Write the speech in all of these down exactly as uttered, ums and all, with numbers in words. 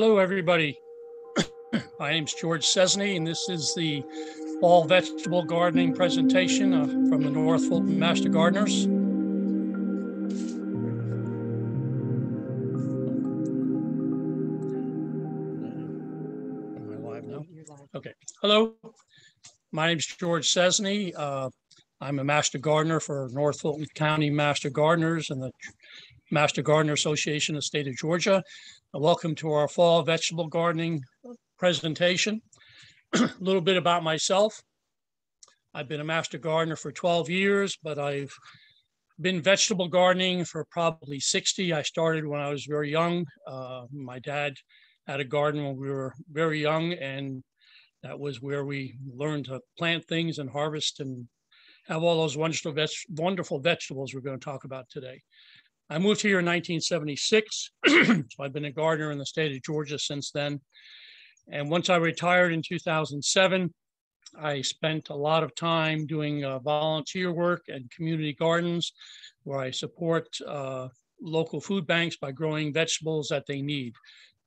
Hello, everybody. My name's George Sesney, and this is the Fall Vegetable Gardening presentation uh, from the North Fulton Master Gardeners. Am I live now? Okay. Hello. My name's George Sesney. Uh, I'm a Master Gardener for North Fulton County Master Gardeners and the Master Gardener Association of the State of Georgia. Welcome to our fall vegetable gardening presentation. A little bit about myself. I've been a master gardener for twelve years, but I've been vegetable gardening for probably sixty. I started when I was very young. Uh, my dad had a garden when we were very young, and that was where we learned to plant things and harvest and have all those wonderful, veg wonderful vegetables we're going to talk about today. I moved here in nineteen seventy-six, so I've been a gardener in the state of Georgia since then. And once I retired in two thousand seven, I spent a lot of time doing uh, volunteer work and community gardens, where I support uh, local food banks by growing vegetables that they need.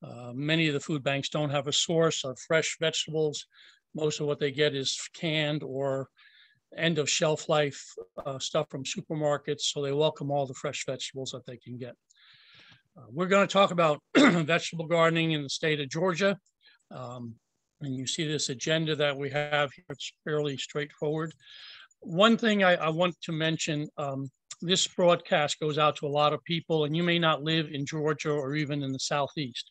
Uh, many of the food banks don't have a source of fresh vegetables. Most of what they get is canned or end of shelf life uh, stuff from supermarkets, so they welcome all the fresh vegetables that they can get. Uh, we're going to talk about vegetable gardening in the state of Georgia. Um, and you see this agenda that we have here, it's fairly straightforward. One thing I, I want to mention, um, this broadcast goes out to a lot of people, and you may not live in Georgia or even in the Southeast.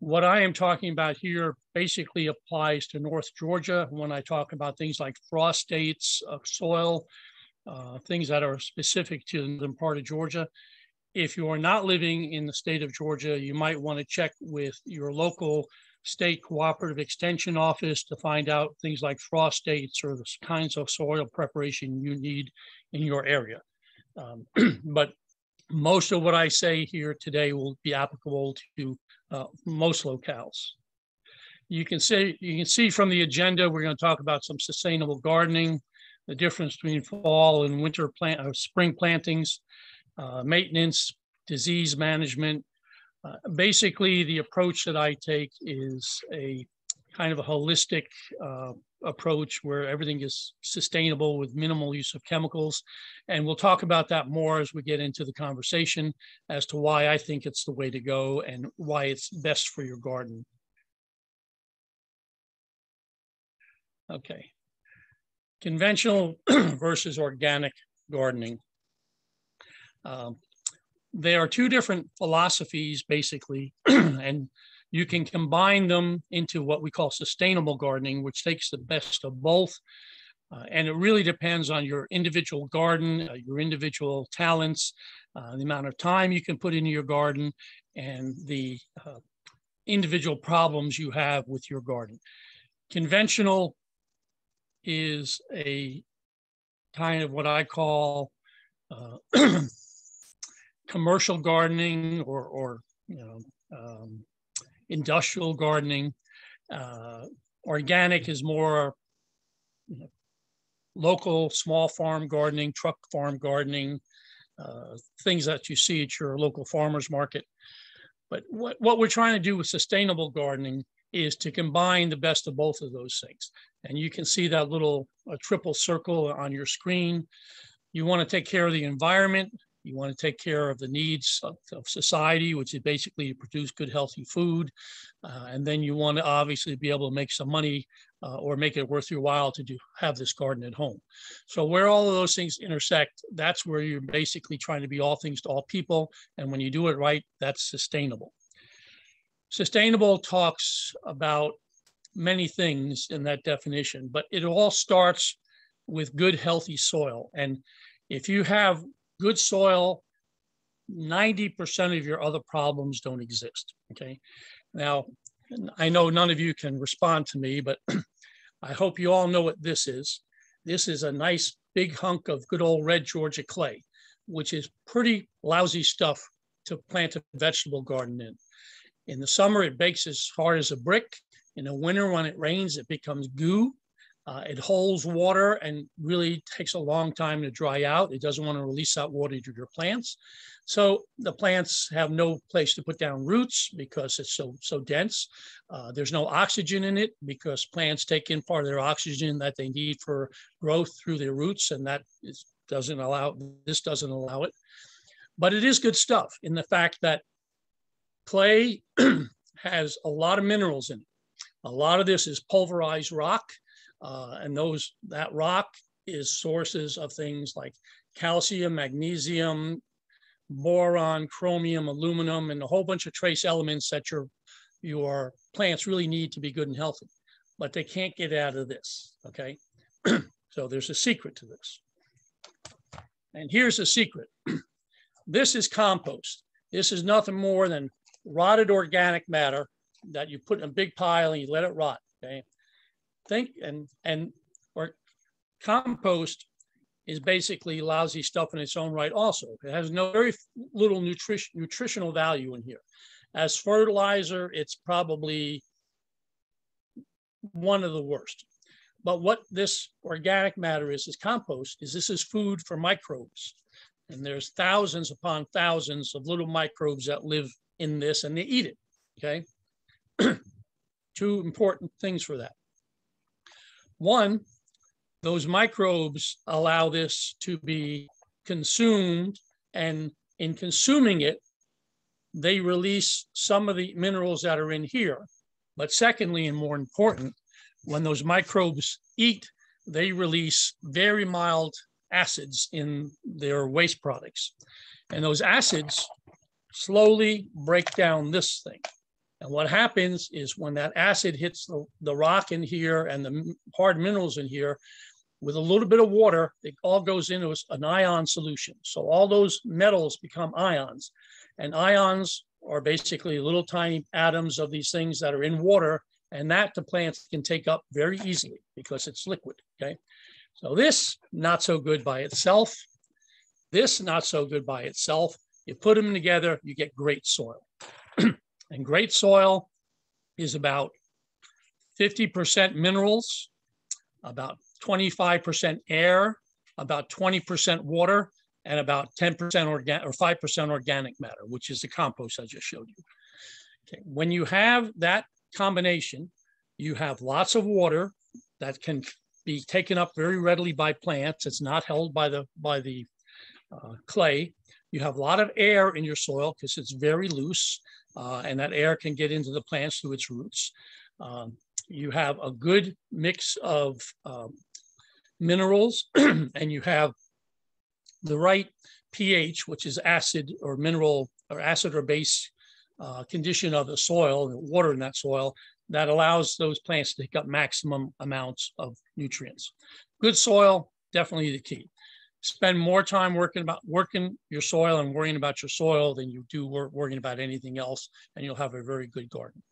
What I am talking about here basically applies to North Georgia when I talk about things like frost dates, uh, soil, uh, things that are specific to the part of Georgia. If you are not living in the state of Georgia, you might want to check with your local state cooperative extension office to find out things like frost dates or the kinds of soil preparation you need in your area. Um, but most of what I say here today will be applicable to uh, most locales. You can see, you can see from the agenda, we're going to talk about some sustainable gardening, the difference between fall and winter plant or spring plantings, uh, maintenance, disease management. Uh, basically, the approach that I take is a kind of a holistic uh, approach where everything is sustainable with minimal use of chemicals. And we'll talk about that more as we get into the conversation as to why I think it's the way to go and why it's best for your garden. Okay. Conventional versus organic gardening. Um, there are two different philosophies basically, and you can combine them into what we call sustainable gardening, which takes the best of both. Uh, and it really depends on your individual garden, uh, your individual talents, uh, the amount of time you can put into your garden, and the uh, individual problems you have with your garden. Conventional is a kind of what I call uh, commercial gardening or, or you know, um, industrial gardening. Uh, organic is more you know, local small farm gardening, truck farm gardening, uh, things that you see at your local farmer's market. But what, what we're trying to do with sustainable gardening is to combine the best of both of those things. And you can see that little uh, triple circle on your screen. You want to take care of the environment. You want to take care of the needs of, of society, which is basically to produce good, healthy food. Uh, and then you want to obviously be able to make some money uh, or make it worth your while to do, have this garden at home. So where all of those things intersect, that's where you're basically trying to be all things to all people. And when you do it right, that's sustainable. Sustainable talks about many things in that definition, but it all starts with good, healthy soil. And if you have good soil, ninety percent of your other problems don't exist, okay? Now, I know none of you can respond to me, but I hope you all know what this is. This is a nice big hunk of good old red Georgia clay, which is pretty lousy stuff to plant a vegetable garden in. In the summer, it bakes as hard as a brick. In the winter, when it rains, it becomes goo. Uh, it holds water and really takes a long time to dry out. It doesn't want to release that water to your plants. So the plants have no place to put down roots because it's so, so dense. Uh, there's no oxygen in it because plants take in part of their oxygen that they need for growth through their roots, and that is, doesn't allow, this doesn't allow it. But it is good stuff in the fact that clay has a lot of minerals in it. A lot of this is pulverized rock. Uh, and those that rock is sources of things like calcium, magnesium, boron, chromium, aluminum, and a whole bunch of trace elements that your, your plants really need to be good and healthy, but they can't get out of this, okay? So there's a secret to this. And here's the secret. This is compost. This is nothing more than rotted organic matter that you put in a big pile and you let it rot, okay? Think and and or compost is basically lousy stuff in its own right. Also, it has no very little nutrition nutritional value in here. As fertilizer, it's probably one of the worst. But what this organic matter is, is compost. Is this is food for microbes, and there's thousands upon thousands of little microbes that live in this, and they eat it. Okay, two important things for that. One, those microbes allow this to be consumed, and in consuming it, they release some of the minerals that are in here. But secondly, and more important, when those microbes eat, they release very mild acids in their waste products. And those acids slowly break down this thing. And what happens is when that acid hits the, the rock in here and the hard minerals in here, with a little bit of water, it all goes into an ion solution. So all those metals become ions. And ions are basically little tiny atoms of these things that are in water, and that the plants can take up very easily because it's liquid, okay? So this, not so good by itself. This, not so good by itself. You put them together, you get great soil. And great soil is about fifty percent minerals, about twenty-five percent air, about twenty percent water, and about ten percent organic or five percent organic matter, which is the compost I just showed you. Okay. When you have that combination, you have lots of water that can be taken up very readily by plants. It's not held by the, by the uh, clay. You have a lot of air in your soil because it's very loose. Uh, and that air can get into the plants through its roots. Um, you have a good mix of um, minerals, and you have the right pH, which is acid or mineral or acid or base uh, condition of the soil, and the water in that soil, that allows those plants to take up maximum amounts of nutrients. Good soil, definitely the key. Spend more time working about working your soil and worrying about your soil than you do wor worrying about anything else, and you'll have a very good garden.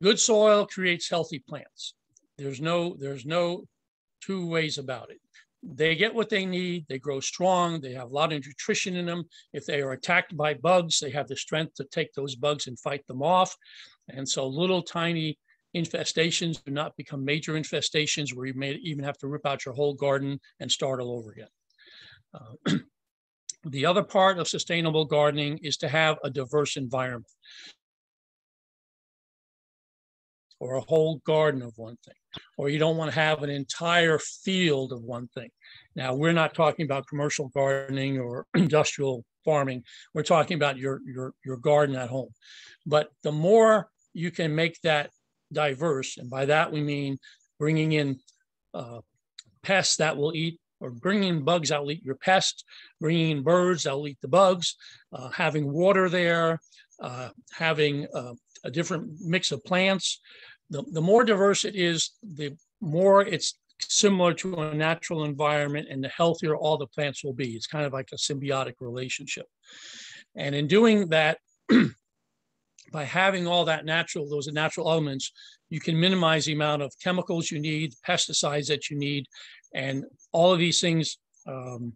Good soil creates healthy plants. There's no, there's no two ways about it. They get what they need, they grow strong, they have a lot of nutrition in them. If they are attacked by bugs, they have the strength to take those bugs and fight them off. And so little tiny infestations do not become major infestations where you may even have to rip out your whole garden and start all over again. Uh, the other part of sustainable gardening is to have a diverse environment or a whole garden of one thing, or you don't want to have an entire field of one thing. Now, we're not talking about commercial gardening or industrial farming. We're talking about your, your, your garden at home. But the more you can make that diverse, and by that we mean bringing in uh, pests that will eat, or bringing in bugs that will eat your pests, bringing in birds that will eat the bugs, uh, having water there, uh, having uh, a different mix of plants. The, the more diverse it is, the more it's similar to a natural environment, and the healthier all the plants will be. It's kind of like a symbiotic relationship. And in doing that, by having all that natural, those natural elements, you can minimize the amount of chemicals you need, pesticides that you need, and all of these things um,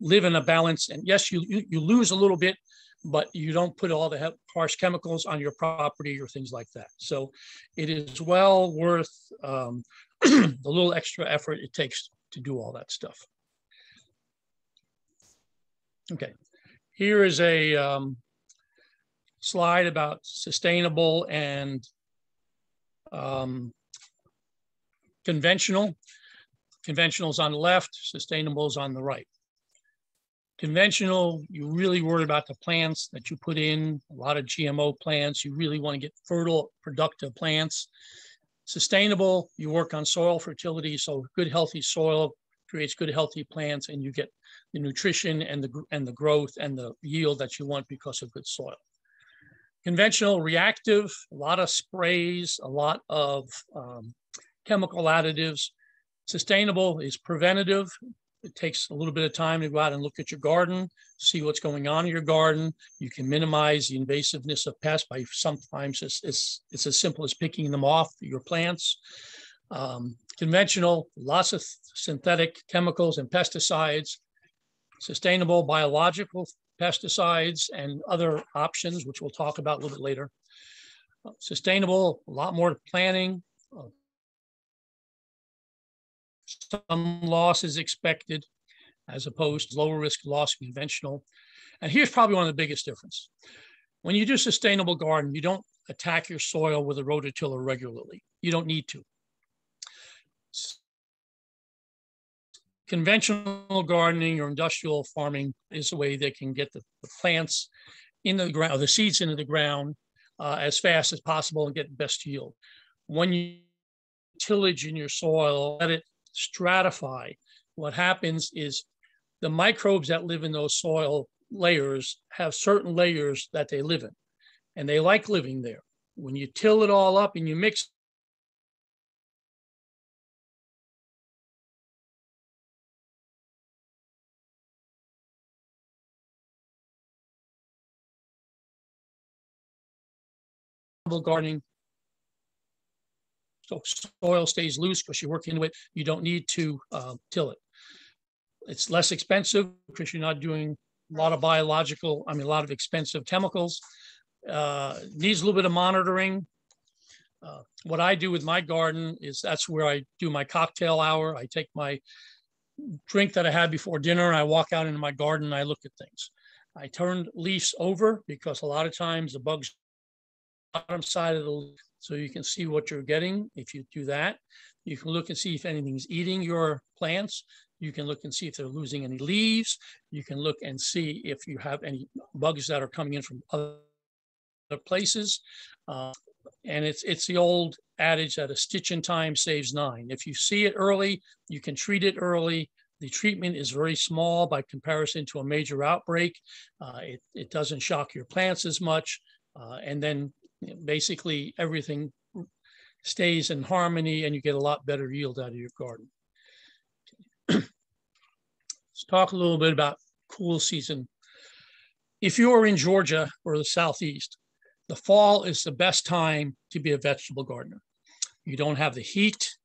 live in a balance. And yes, you, you, you lose a little bit but you don't put all the harsh chemicals on your property or things like that. So it is well worth um, the little extra effort it takes to do all that stuff. Okay, here is a um, slide about sustainable and um, conventional. Conventional is on the left, sustainable is on the right. Conventional, you really worry about the plants that you put in, a lot of G M O plants. You really want to get fertile, productive plants. Sustainable, you work on soil fertility, so good, healthy soil creates good, healthy plants, and you get the nutrition and the, and the growth and the yield that you want because of good soil. Conventional, reactive, a lot of sprays, a lot of um, chemical additives. Sustainable is preventative. It takes a little bit of time to go out and look at your garden, see what's going on in your garden. You can minimize the invasiveness of pests by sometimes it's, it's, it's as simple as picking them off your plants. Um, conventional, lots of synthetic chemicals and pesticides. Sustainable, biological pesticides and other options, which we'll talk about a little bit later. Uh, sustainable, a lot more planning. Uh, Some loss is expected as opposed to lower risk loss of conventional. And here's probably one of the biggest difference. When you do sustainable garden, you don't attack your soil with a rototiller regularly. You don't need to. Conventional gardening or industrial farming is the way they can get the, the plants in the ground, or the seeds into the ground uh, as fast as possible and get best yield. When you tillage in your soil, let it stratify. What happens is the microbes that live in those soil layers have certain layers that they live in, and they like living there. When you till it all up and you mix gardening, so soil stays loose because you're working with it. You don't need to uh, till it. It's less expensive because you're not doing a lot of biological, I mean, a lot of expensive chemicals. Uh, needs a little bit of monitoring. Uh, what I do with my garden is that's where I do my cocktail hour. I take my drink that I had before dinner, and I walk out into my garden and I look at things. I turn leaves over because a lot of times the bugs on the bottom side of the leaf. So you can see what you're getting. If you do that, you can look and see if anything's eating your plants. You can look and see if they're losing any leaves. You can look and see if you have any bugs that are coming in from other places. Uh, and it's, it's the old adage that a stitch in time saves nine. If you see it early, you can treat it early. The treatment is very small by comparison to a major outbreak. Uh, it, it doesn't shock your plants as much. Uh, and then basically everything stays in harmony and you get a lot better yield out of your garden. Let's talk a little bit about cool season. If you are in Georgia or the Southeast, the fall is the best time to be a vegetable gardener. You don't have the heat.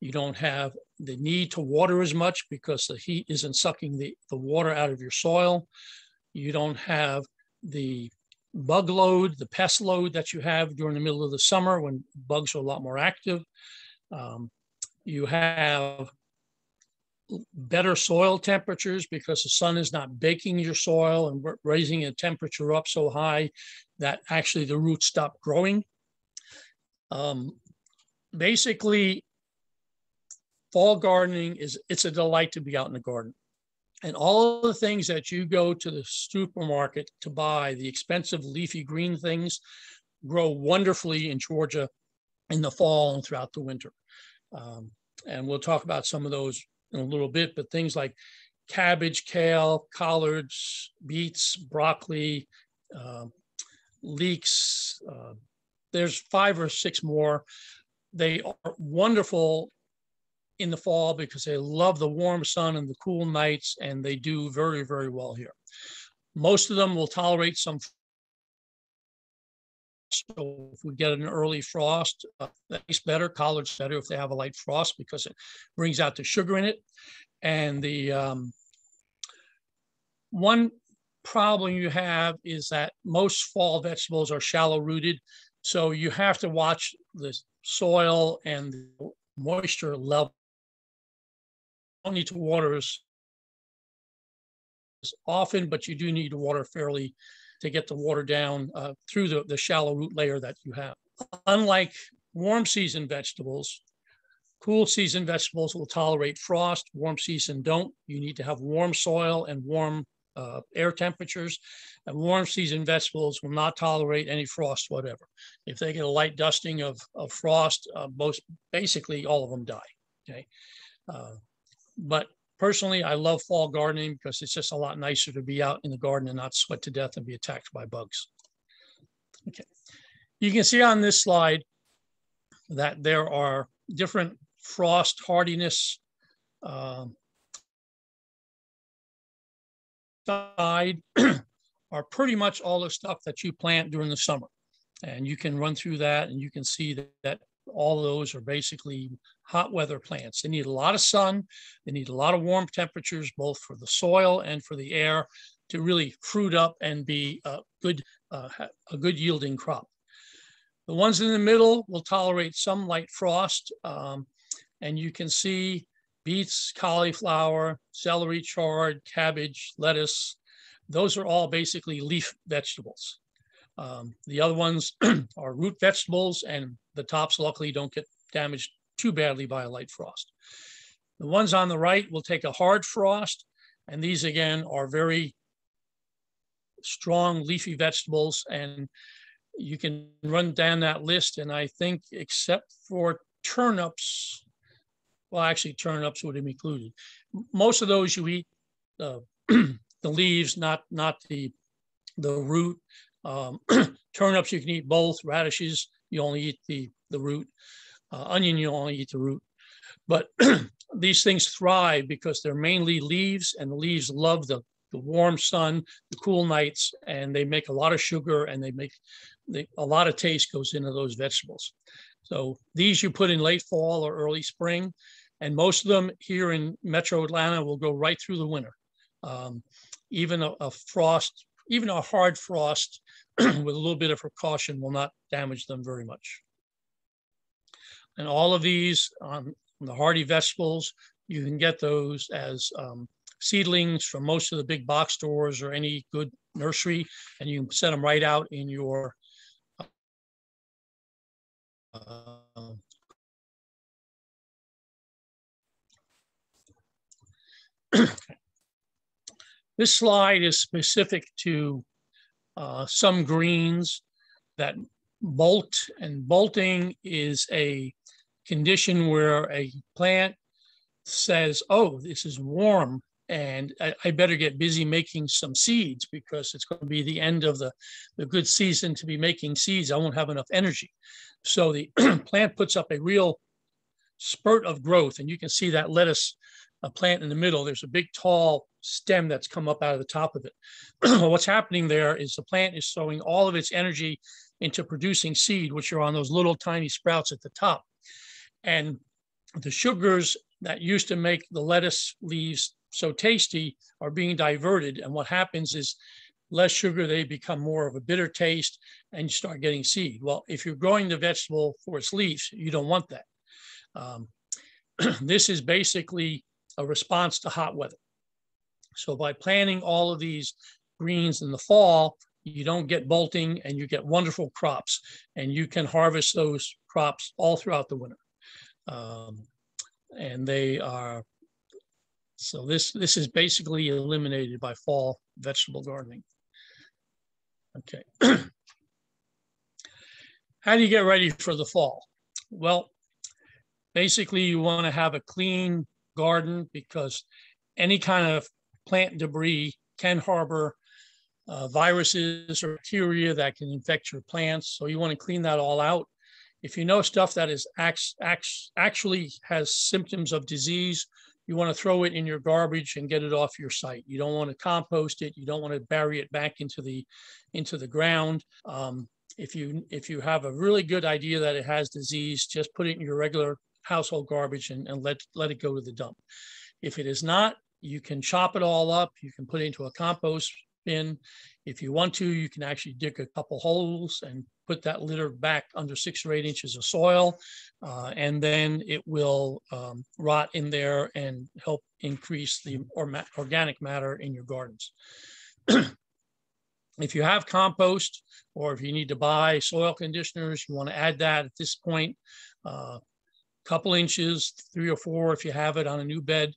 You don't have the need to water as much because the heat isn't sucking the, the water out of your soil. You don't have the bug load, the pest load that you have during the middle of the summer when bugs are a lot more active. Um, you have better soil temperatures because the sun is not baking your soil and raising the temperature up so high that actually the roots stop growing. Um, basically, fall gardening is, it's a delight to be out in the garden. And all of the things that you go to the supermarket to buy, the expensive leafy green things, grow wonderfully in Georgia in the fall and throughout the winter. Um, and we'll talk about some of those in a little bit, but things like cabbage, kale, collards, beets, broccoli, uh, leeks. Uh, there's five or six more. They are wonderful in the fall because they love the warm sun and the cool nights, and they do very, very well here. Most of them will tolerate some frost. So if we get an early frost, uh, that's better. Collards better if they have a light frost because it brings out the sugar in it. And the um, one problem you have is that most fall vegetables are shallow rooted. So you have to watch the soil and the moisture level. You don't need to water as often, but you do need to water fairly to get the water down uh, through the, the shallow root layer that you have. Unlike warm season vegetables, cool season vegetables will tolerate frost, warm season don't. You need to have warm soil and warm uh, air temperatures. And warm season vegetables will not tolerate any frost whatever. If they get a light dusting of, of frost, uh, most, basically all of them die, okay? Uh, but personally, I love fall gardening because it's just a lot nicer to be out in the garden and not sweat to death and be attacked by bugs. Okay, you can see on this slide that there are different frost hardiness um, side are pretty much all the stuff that you plant during the summer. And you can run through that and you can see that, that all those are basically hot weather plants. They need a lot of sun. They need a lot of warm temperatures, both for the soil and for the air, to really fruit up and be a good, uh, a good yielding crop. The ones in the middle will tolerate some light frost. Um, and you can see beets, cauliflower, celery, chard, cabbage, lettuce. Those are all basically leaf vegetables. Um, the other ones are root vegetables, and the tops luckily don't get damaged too badly by a light frost. The ones on the right will take a hard frost, and these again are very strong leafy vegetables, and you can run down that list, and I think except for turnips, well, actually turnips would have been included. Most of those you eat uh, the leaves, not, not the, the root. Um, turnips, you can eat both. Radishes, you only eat the, the root. Uh, onion, you only eat the root. But these things thrive because they're mainly leaves, and the leaves love the, the warm sun, the cool nights, and they make a lot of sugar, and they make they, a lot of taste goes into those vegetables. So these you put in late fall or early spring, and most of them here in Metro Atlanta will go right through the winter. Um, even a, a frost, even a hard frost with a little bit of precaution will not damage them very much. And all of these, um, the hardy vegetables, you can get those as um, seedlings from most of the big box stores or any good nursery, and you can set them right out in your uh, This slide is specific to uh, some greens that bolt, and bolting is a condition where a plant says, oh, this is warm, and I, I better get busy making some seeds because it's going to be the end of the, the good season to be making seeds. I won't have enough energy. So the plant puts up a real spurt of growth, and you can see that lettuce a plant in the middle, there's a big tall stem that's come up out of the top of it. What's happening there is the plant is throwing all of its energy into producing seed, which are on those little tiny sprouts at the top. And the sugars that used to make the lettuce leaves so tasty are being diverted. And what happens is less sugar, they become more of a bitter taste, and you start getting seed. Well, if you're growing the vegetable for its leaves, you don't want that. Um, this is basically a response to hot weather. So by planting all of these greens in the fall, you don't get bolting, and you get wonderful crops, and you can harvest those crops all throughout the winter. Um, and they are, so this, this is basically eliminated by fall vegetable gardening. Okay. How do you get ready for the fall? Well, basically you want to have a clean garden because any kind of plant debris can harbor uh, viruses or bacteria that can infect your plants. So you want to clean that all out. If you know stuff that is act, act, actually has symptoms of disease, you want to throw it in your garbage and get it off your site. You don't want to compost it. You don't want to bury it back into the into the ground. Um, if you if you have a really good idea that it has disease, just put it in your regular household garbage and, and let, let it go to the dump. If it is not, you can chop it all up. You can put it into a compost bin. If you want to, you can actually dig a couple holes and put that litter back under six or eight inches of soil, uh, and then it will um, rot in there and help increase the or organic matter in your gardens. If you have compost, or if you need to buy soil conditioners, you want to add that at this point. Uh, couple inches, three or four if you have it on a new bed.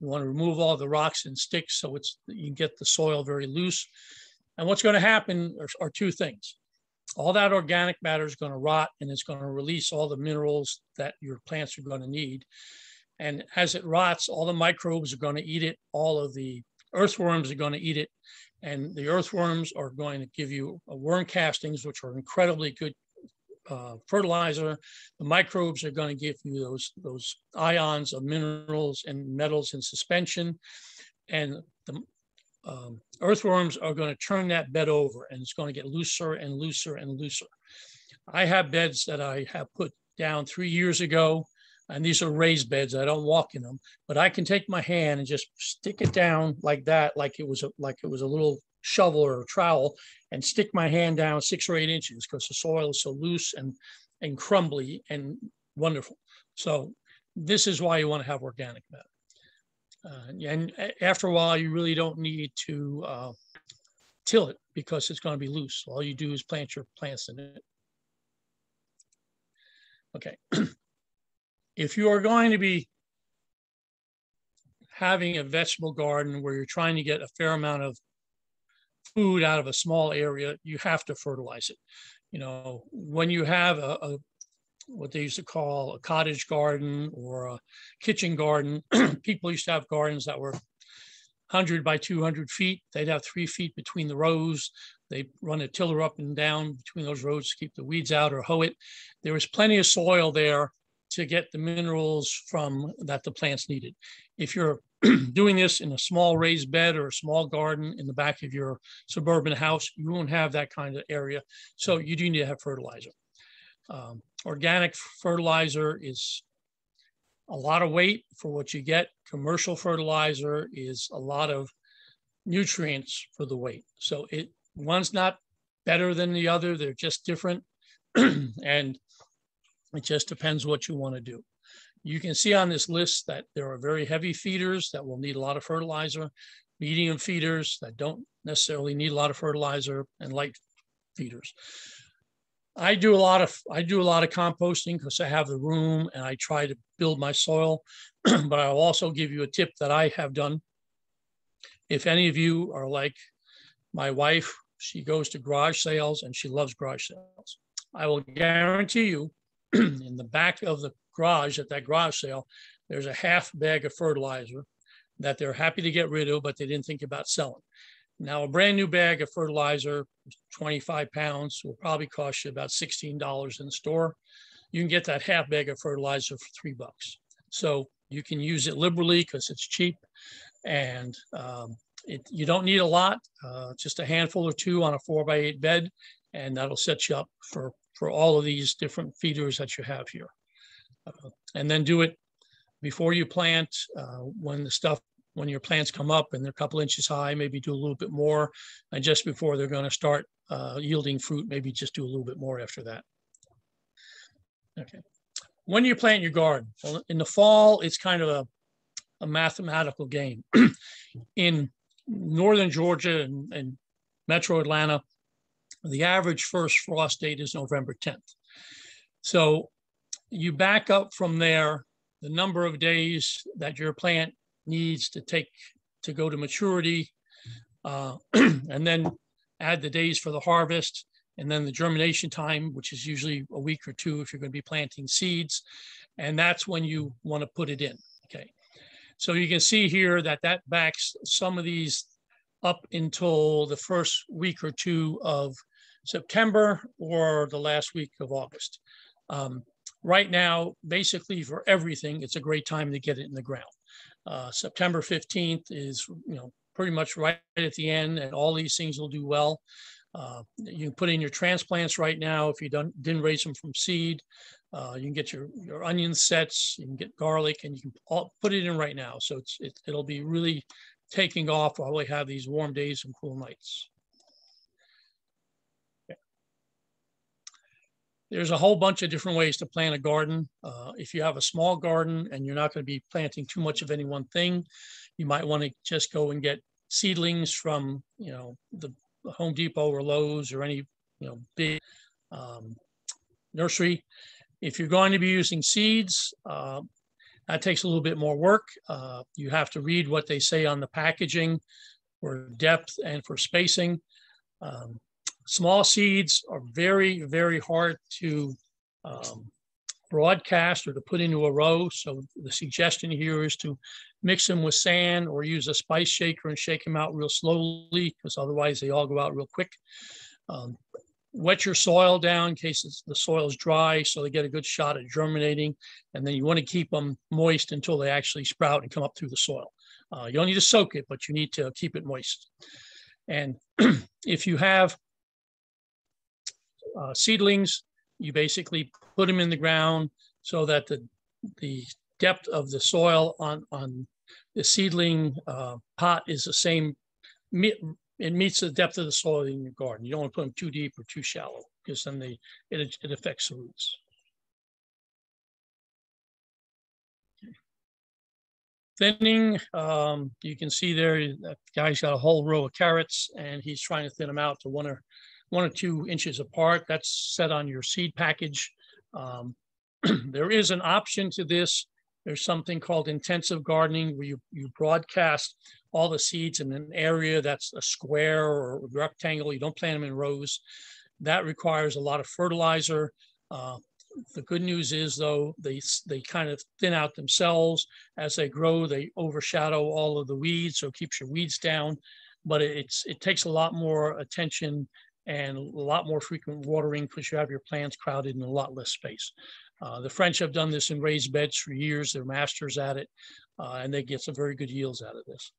You want to remove all the rocks and sticks so it's you can get the soil very loose. And what's going to happen are, are two things. All that organic matter is going to rot, and it's going to release all the minerals that your plants are going to need. And as it rots, all the microbes are going to eat it. All of the earthworms are going to eat it. And the earthworms are going to give you worm castings, which are incredibly good Uh, fertilizer. The microbes are going to give you those, those ions of minerals and metals in suspension. And the um, earthworms are going to turn that bed over, and it's going to get looser and looser and looser. I have beds that I have put down three years ago, and these are raised beds. I don't walk in them, but I can take my hand and just stick it down like that, like it was a, like it was a little shovel or a trowel, and stick my hand down six or eight inches because the soil is so loose and, and crumbly and wonderful. So this is why you want to have organic matter. Uh, and after a while, you really don't need to uh, till it because it's going to be loose. All you do is plant your plants in it. Okay. If you are going to be having a vegetable garden where you're trying to get a fair amount of food out of a small area, you have to fertilize it. You know, when you have a, a what they used to call a cottage garden or a kitchen garden, people used to have gardens that were one hundred by two hundred feet. They'd have three feet between the rows. They'd run a tiller up and down between those rows to keep the weeds out or hoe it. There was plenty of soil there to get the minerals from that the plants needed. If you're doing this in a small raised bed or a small garden in the back of your suburban house, you won't have that kind of area. So you do need to have fertilizer. Um, organic fertilizer is a lot of weight for what you get. Commercial fertilizer is a lot of nutrients for the weight. So it one's not better than the other. They're just different. And it just depends what you want to do. You can see on this list that there are very heavy feeders that will need a lot of fertilizer, medium feeders that don't necessarily need a lot of fertilizer, and light feeders. I do a lot of, I do a lot of composting because I have the room and I try to build my soil, but I'll also give you a tip that I have done. If any of you are like my wife, she goes to garage sales and she loves garage sales. I will guarantee you in the back of the garage at that garage sale, there's a half bag of fertilizer that they're happy to get rid of, but they didn't think about selling. Now, a brand new bag of fertilizer, twenty-five pounds, will probably cost you about sixteen dollars in the store. You can get that half bag of fertilizer for three bucks. So you can use it liberally because it's cheap, and um, it, you don't need a lot, uh, just a handful or two on a four by eight bed, and that'll set you up for for all of these different feeders that you have here. Uh, and then do it before you plant, uh, when the stuff, when your plants come up and they're a couple inches high, maybe do a little bit more. And just before they're going to start uh, yielding fruit, maybe just do a little bit more after that. Okay. When do you plant your garden? Well, in the fall, it's kind of a, a mathematical game. In northern Georgia and, and metro Atlanta, the average first frost date is November tenth. So you back up from there the number of days that your plant needs to take to go to maturity, uh, and then add the days for the harvest, and then the germination time, which is usually a week or two if you're going to be planting seeds. And that's when you want to put it in. Okay. So you can see here that that backs some of these up until the first week or two of September or the last week of August. Um, right now, basically for everything, it's a great time to get it in the ground. Uh, September fifteenth is, you know, pretty much right at the end, and all these things will do well. Uh, you can put in your transplants right now if you don't, didn't raise them from seed. Uh, you can get your, your onion sets, you can get garlic, and you can all put it in right now. So it's, it, it'll be really taking off while we have these warm days and cool nights. Okay. There's a whole bunch of different ways to plant a garden. Uh, if you have a small garden and you're not going to be planting too much of any one thing, you might want to just go and get seedlings from, you know, the Home Depot or Lowe's or any, you know, big um, nursery. If you're going to be using seeds, uh, that takes a little bit more work. Uh, you have to read what they say on the packaging for depth and for spacing. Um, small seeds are very, very hard to um, broadcast or to put into a row. So the suggestion here is to mix them with sand or use a spice shaker and shake them out real slowly, because otherwise they all go out real quick. Um, Wet your soil down in case it's, the soil is dry, so they get a good shot at germinating. And then you want to keep them moist until they actually sprout and come up through the soil. Uh, you don't need to soak it, but you need to keep it moist. And if you have uh, seedlings, you basically put them in the ground so that the, the depth of the soil on, on the seedling uh, pot is the same. It meets the depth of the soil in your garden. You don't want to put them too deep or too shallow, because then they, it, it affects the roots. Okay. Thinning, um, you can see there, that guy's got a whole row of carrots and he's trying to thin them out to one or, one or two inches apart. That's set on your seed package. Um, there is an option to this. There's something called intensive gardening, where you, you broadcast all the seeds in an area that's a square or a rectangle. You don't plant them in rows. That requires a lot of fertilizer. Uh, the good news is, though, they, they kind of thin out themselves. As they grow, they overshadow all of the weeds, so it keeps your weeds down. But it's, it takes a lot more attention and a lot more frequent watering, because you have your plants crowded in a lot less space. Uh, the French have done this in raised beds for years. They're masters at it, uh, and they get some very good yields out of this.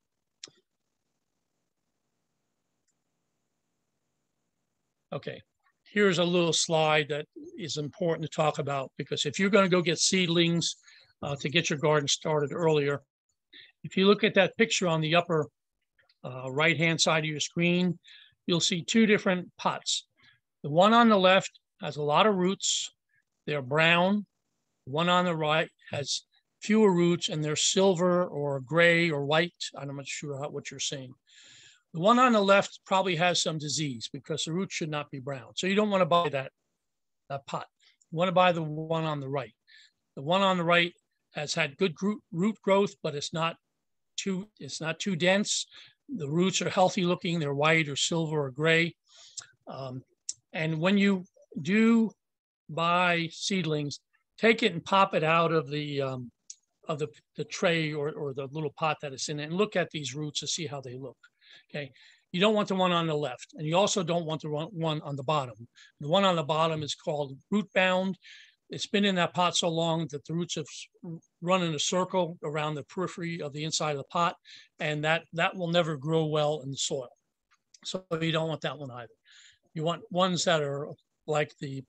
Okay, here's a little slide that is important to talk about, because if you're going to go get seedlings uh, to get your garden started earlier, if you look at that picture on the upper uh, right-hand side of your screen, you'll see two different pots. The one on the left has a lot of roots. They're brown. The one on the right has fewer roots, and they're silver or gray or white. I'm not sure how, what you're seeing. The one on the left probably has some disease, because the roots should not be brown. So you don't want to buy that, that pot. You want to buy the one on the right. The one on the right has had good root growth, but it's not too, it's not too dense. The roots are healthy looking. They're white or silver or gray. Um, and when you do buy seedlings, take it and pop it out of the um, of the, the tray or, or the little pot that it's in, and look at these roots to see how they look. Okay, you don't want the one on the left, and you also don't want the one on the bottom. The one on the bottom is called root bound. It's been in that pot so long that the roots have run in a circle around the periphery of the inside of the pot, and that that will never grow well in the soil. So you don't want that one either. You want ones that are like the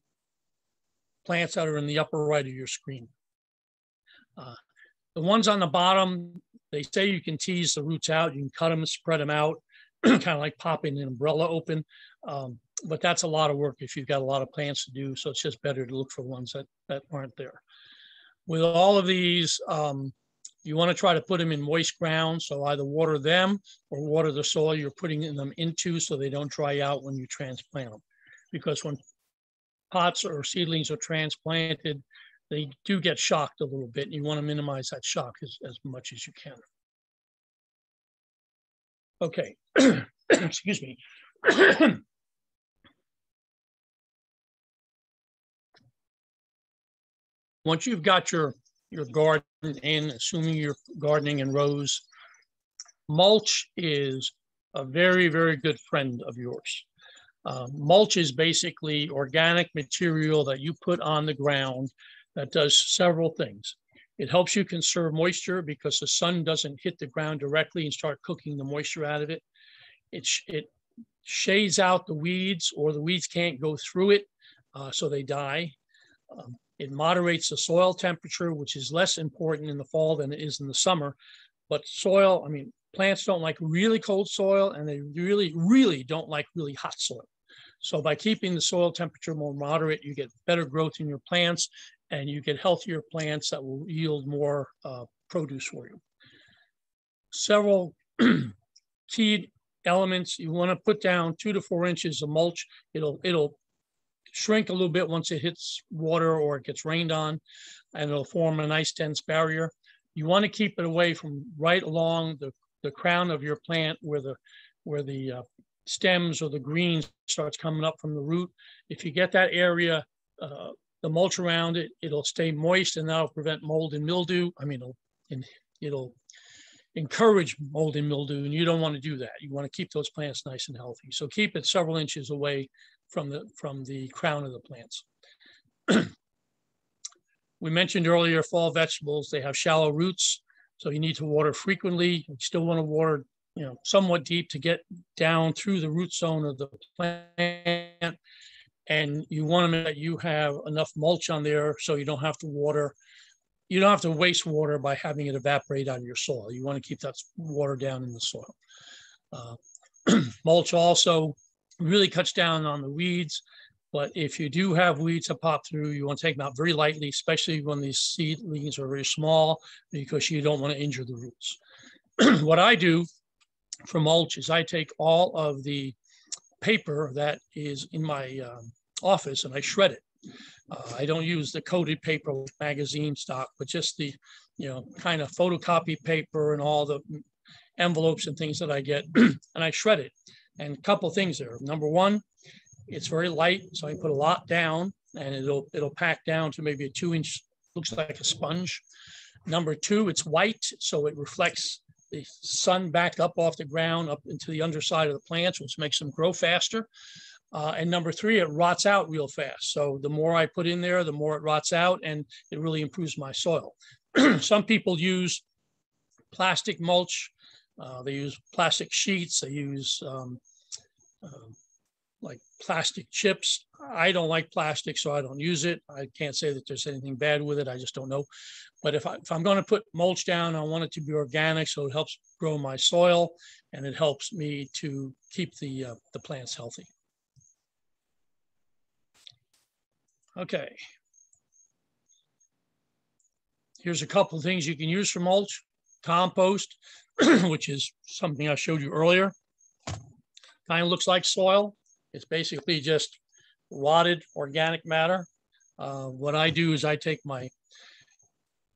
plants that are in the upper right of your screen. Uh, the ones on the bottom, they say you can tease the roots out. You can cut them, spread them out, kind of like popping an umbrella open. Um, but that's a lot of work if you've got a lot of plants to do. So it's just better to look for ones that, that aren't there. With all of these, um, you want to try to put them in moist ground. So either water them or water the soil you're putting them into, so they don't dry out when you transplant them. Because when pots or seedlings are transplanted, they do get shocked a little bit, and you want to minimize that shock as, as much as you can. Okay, excuse me. Once you've got your, your garden in, assuming you're gardening in rows, mulch is a very, very good friend of yours. Uh, mulch is basically organic material that you put on the ground that does several things. It helps you conserve moisture, because the sun doesn't hit the ground directly and start cooking the moisture out of it. It, sh it shades out the weeds, or the weeds can't go through it, uh, so they die. Um, it moderates the soil temperature, which is less important in the fall than it is in the summer. But soil, I mean, plants don't like really cold soil, and they really, really don't like really hot soil. So by keeping the soil temperature more moderate, you get better growth in your plants, and you get healthier plants that will yield more uh, produce for you. Several key elements: you want to put down two to four inches of mulch. It'll, it'll shrink a little bit once it hits water or it gets rained on, and it'll form a nice dense barrier. You want to keep it away from right along the, the crown of your plant where the, where the uh, stems or the greens starts coming up from the root. If you get that area, uh, the mulch around it, it'll stay moist, and that'll prevent mold and mildew. I mean, it'll, it'll encourage mold and mildew, and you don't want to do that. You want to keep those plants nice and healthy. So keep it several inches away from the, from the crown of the plants. We mentioned earlier, fall vegetables, they have shallow roots, so you need to water frequently. You still want to water, you know, somewhat deep to get down through the root zone of the plant. And you want to make sure that you have enough mulch on there so you don't have to water, you don't have to waste water by having it evaporate on your soil. You want to keep that water down in the soil. Uh, mulch also really cuts down on the weeds, but if you do have weeds that pop through, you want to take them out very lightly, especially when these seedlings are very small, because you don't want to injure the roots. What I do for mulch is I take all of the paper that is in my um, office and I shred it. Uh, I don't use the coated paper with magazine stock, but just the, you know, kind of photocopy paper and all the envelopes and things that I get, and I shred it. And a couple things there. Number one, it's very light, so I put a lot down, and it'll it'll pack down to maybe a two inch, looks like a sponge. Number two, it's white, so it reflects the sun back up off the ground up into the underside of the plants, which makes them grow faster. Uh, and number three, it rots out real fast. So the more I put in there, the more it rots out, and it really improves my soil. Some people use plastic mulch. Uh, they use plastic sheets. They use um, uh, like plastic chips. I don't like plastic, so I don't use it. I can't say that there's anything bad with it. I just don't know. But if, I, if I'm going to put mulch down, I want it to be organic, so it helps grow my soil, and it helps me to keep the, uh, the plants healthy. Okay, here's a couple of things you can use for mulch. Compost, which is something I showed you earlier. Kind of looks like soil. It's basically just rotted organic matter. Uh, what I do is I take my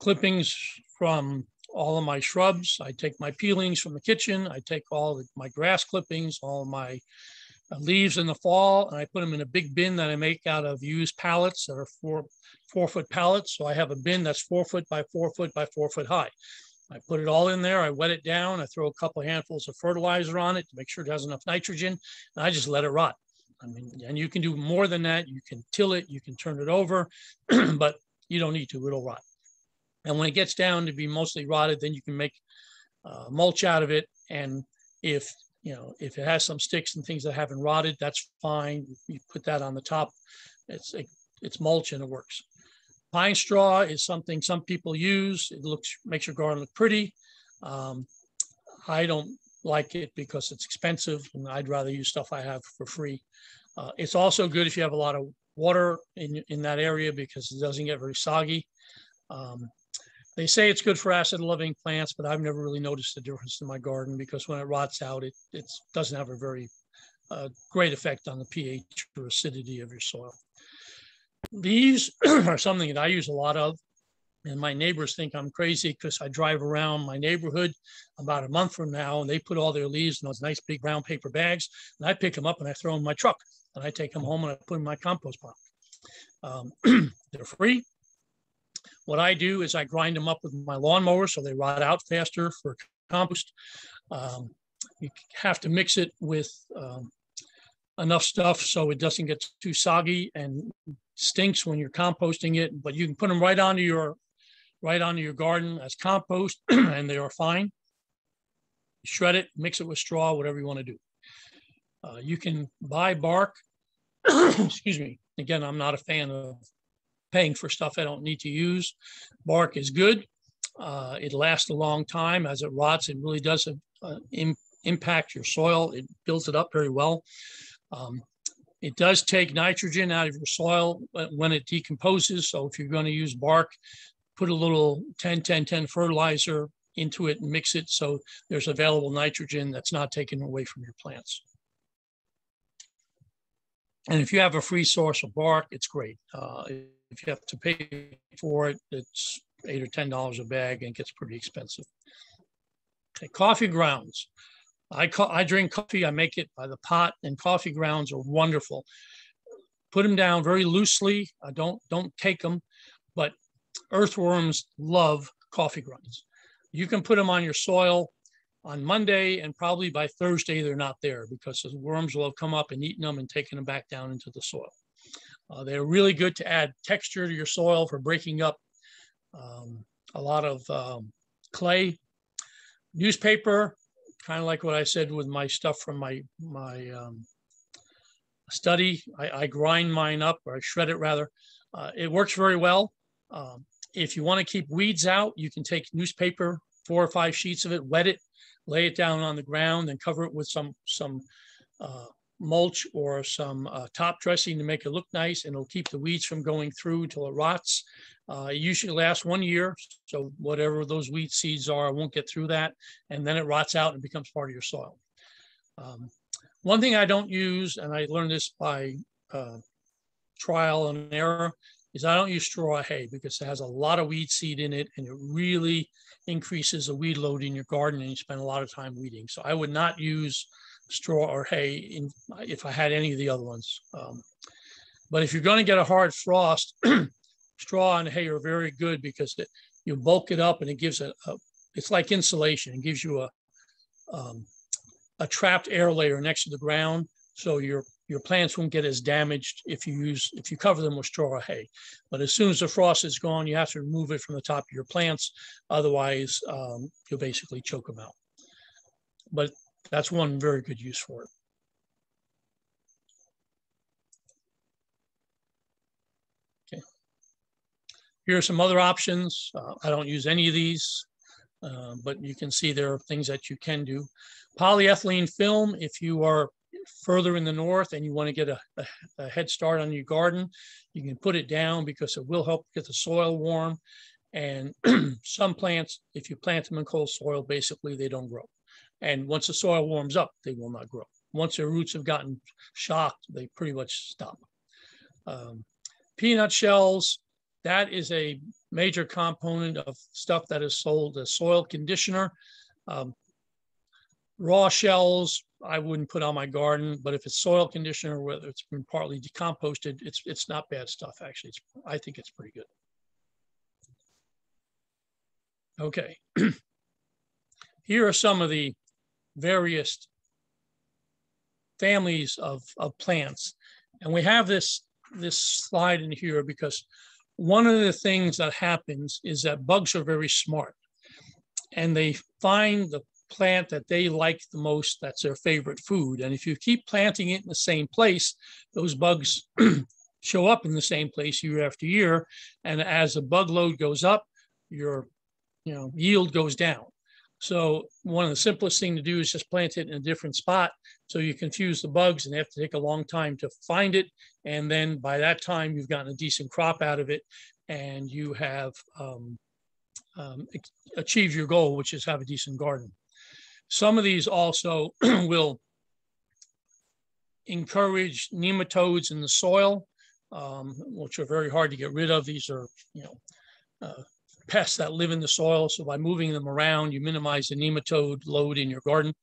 clippings from all of my shrubs. I take my peelings from the kitchen. I take all of my grass clippings, all of my leaves in the fall, and I put them in a big bin that I make out of used pallets that are four, four foot pallets. So I have a bin that's four foot by four foot by four foot high. I put it all in there, I wet it down, I throw a couple of handfuls of fertilizer on it to make sure it has enough nitrogen, and I just let it rot. I mean, and you can do more than that. You can till it, you can turn it over, but you don't need to, it'll rot. And when it gets down to be mostly rotted, then you can make uh, mulch out of it. And if You know, if it has some sticks and things that haven't rotted, that's fine. You put that on the top. It's it's mulch and it works. Pine straw is something some people use. It looks makes your garden look pretty. Um, I don't like it because it's expensive, and I'd rather use stuff I have for free. Uh, it's also good if you have a lot of water in in that area because it doesn't get very soggy. Um, They say it's good for acid-loving plants, but I've never really noticed the difference in my garden because when it rots out, it it's, doesn't have a very uh, great effect on the pH or acidity of your soil. Leaves are something that I use a lot of, and my neighbors think I'm crazy because I drive around my neighborhood about a month from now, and they put all their leaves in those nice big brown paper bags, and I pick them up and I throw them in my truck, and I take them home and I put them in my compost pile. Um, they're free. What I do is I grind them up with my lawnmower so they rot out faster for compost. Um, you have to mix it with um, enough stuff so it doesn't get too soggy and stinks when you're composting it, but you can put them right onto your, right onto your garden as compost and they are fine. Shred it, mix it with straw, whatever you want to do. Uh, you can buy bark. Excuse me. Again, I'm not a fan of paying for stuff I don't need to use. Bark is good. Uh, it lasts a long time. As it rots, it really does uh, in, impact your soil. It builds it up very well. Um, it does take nitrogen out of your soil when it decomposes. So if you're going to use bark, put a little ten ten ten fertilizer into it and mix it so there's available nitrogen that's not taken away from your plants. And if you have a free source of bark, it's great. Uh, if you have to pay for it, it's eight or ten dollars a bag, and it gets pretty expensive. Okay, coffee grounds. I co I drink coffee. I make it by the pot, and coffee grounds are wonderful. Put them down very loosely. I don't don't take them, but earthworms love coffee grounds. You can put them on your soil on Monday, and probably by Thursday, they're not there because the worms will have come up and eaten them and taken them back down into the soil. Uh, they're really good to add texture to your soil for breaking up um, a lot of um, clay. Newspaper, kind of like what I said with my stuff from my, my um, study. I, I grind mine up, or I shred it rather. Uh, it works very well. Um, if you want to keep weeds out, you can take newspaper, four or five sheets of it, wet it, lay it down on the ground, and cover it with some some uh, mulch or some uh, top dressing to make it look nice, and it'll keep the weeds from going through till it rots. Uh, it usually lasts one year, so whatever those weed seeds are won't get through that, and then it rots out and becomes part of your soil. Um, one thing I don't use, and I learned this by uh, trial and error, is I don't use straw hay because it has a lot of weed seed in it, and it really increases the weed load in your garden, and you spend a lot of time weeding. So I would not use straw or hay in, if I had any of the other ones. Um, but if you're going to get a hard frost, straw and hay are very good because it, you bulk it up, and it gives a, a it's like insulation. It gives you a um, a trapped air layer next to the ground, so you're your plants won't get as damaged if you use if you cover them with straw or hay. But as soon as the frost is gone, you have to remove it from the top of your plants. Otherwise, um, you'll basically choke them out. But that's one very good use for it. Okay. Here are some other options. Uh, I don't use any of these, uh, but you can see there are things that you can do. Polyethylene film, if you are further in the north and you want to get a, a, a head start on your garden, you can put it down because it will help get the soil warm. And some plants, if you plant them in cold soil, basically they don't grow. And once the soil warms up, they will not grow. Once their roots have gotten shocked, they pretty much stop. Um, peanut shells, that is a major component of stuff that is sold as soil conditioner. Um, raw shells, I wouldn't put on my garden, but if it's soil conditioner, whether it's been partly decomposted, it's it's not bad stuff, actually. It's, I think it's pretty good. Okay. Here are some of the various families of, of plants. And we have this, this slide in here because one of the things that happens is that bugs are very smart, and they find the plant that they like the most, that's their favorite food. And if you keep planting it in the same place, those bugs show up in the same place year after year. And as the bug load goes up, your you know, yield goes down. So one of the simplest thing to do is just plant it in a different spot so you confuse the bugs, and they have to take a long time to find it. And then by that time, you've gotten a decent crop out of it, and you have um, um, achieved your goal, which is have a decent garden. Some of these also will encourage nematodes in the soil, um, which are very hard to get rid of. These are, you know, uh, pests that live in the soil. So by moving them around, you minimize the nematode load in your garden.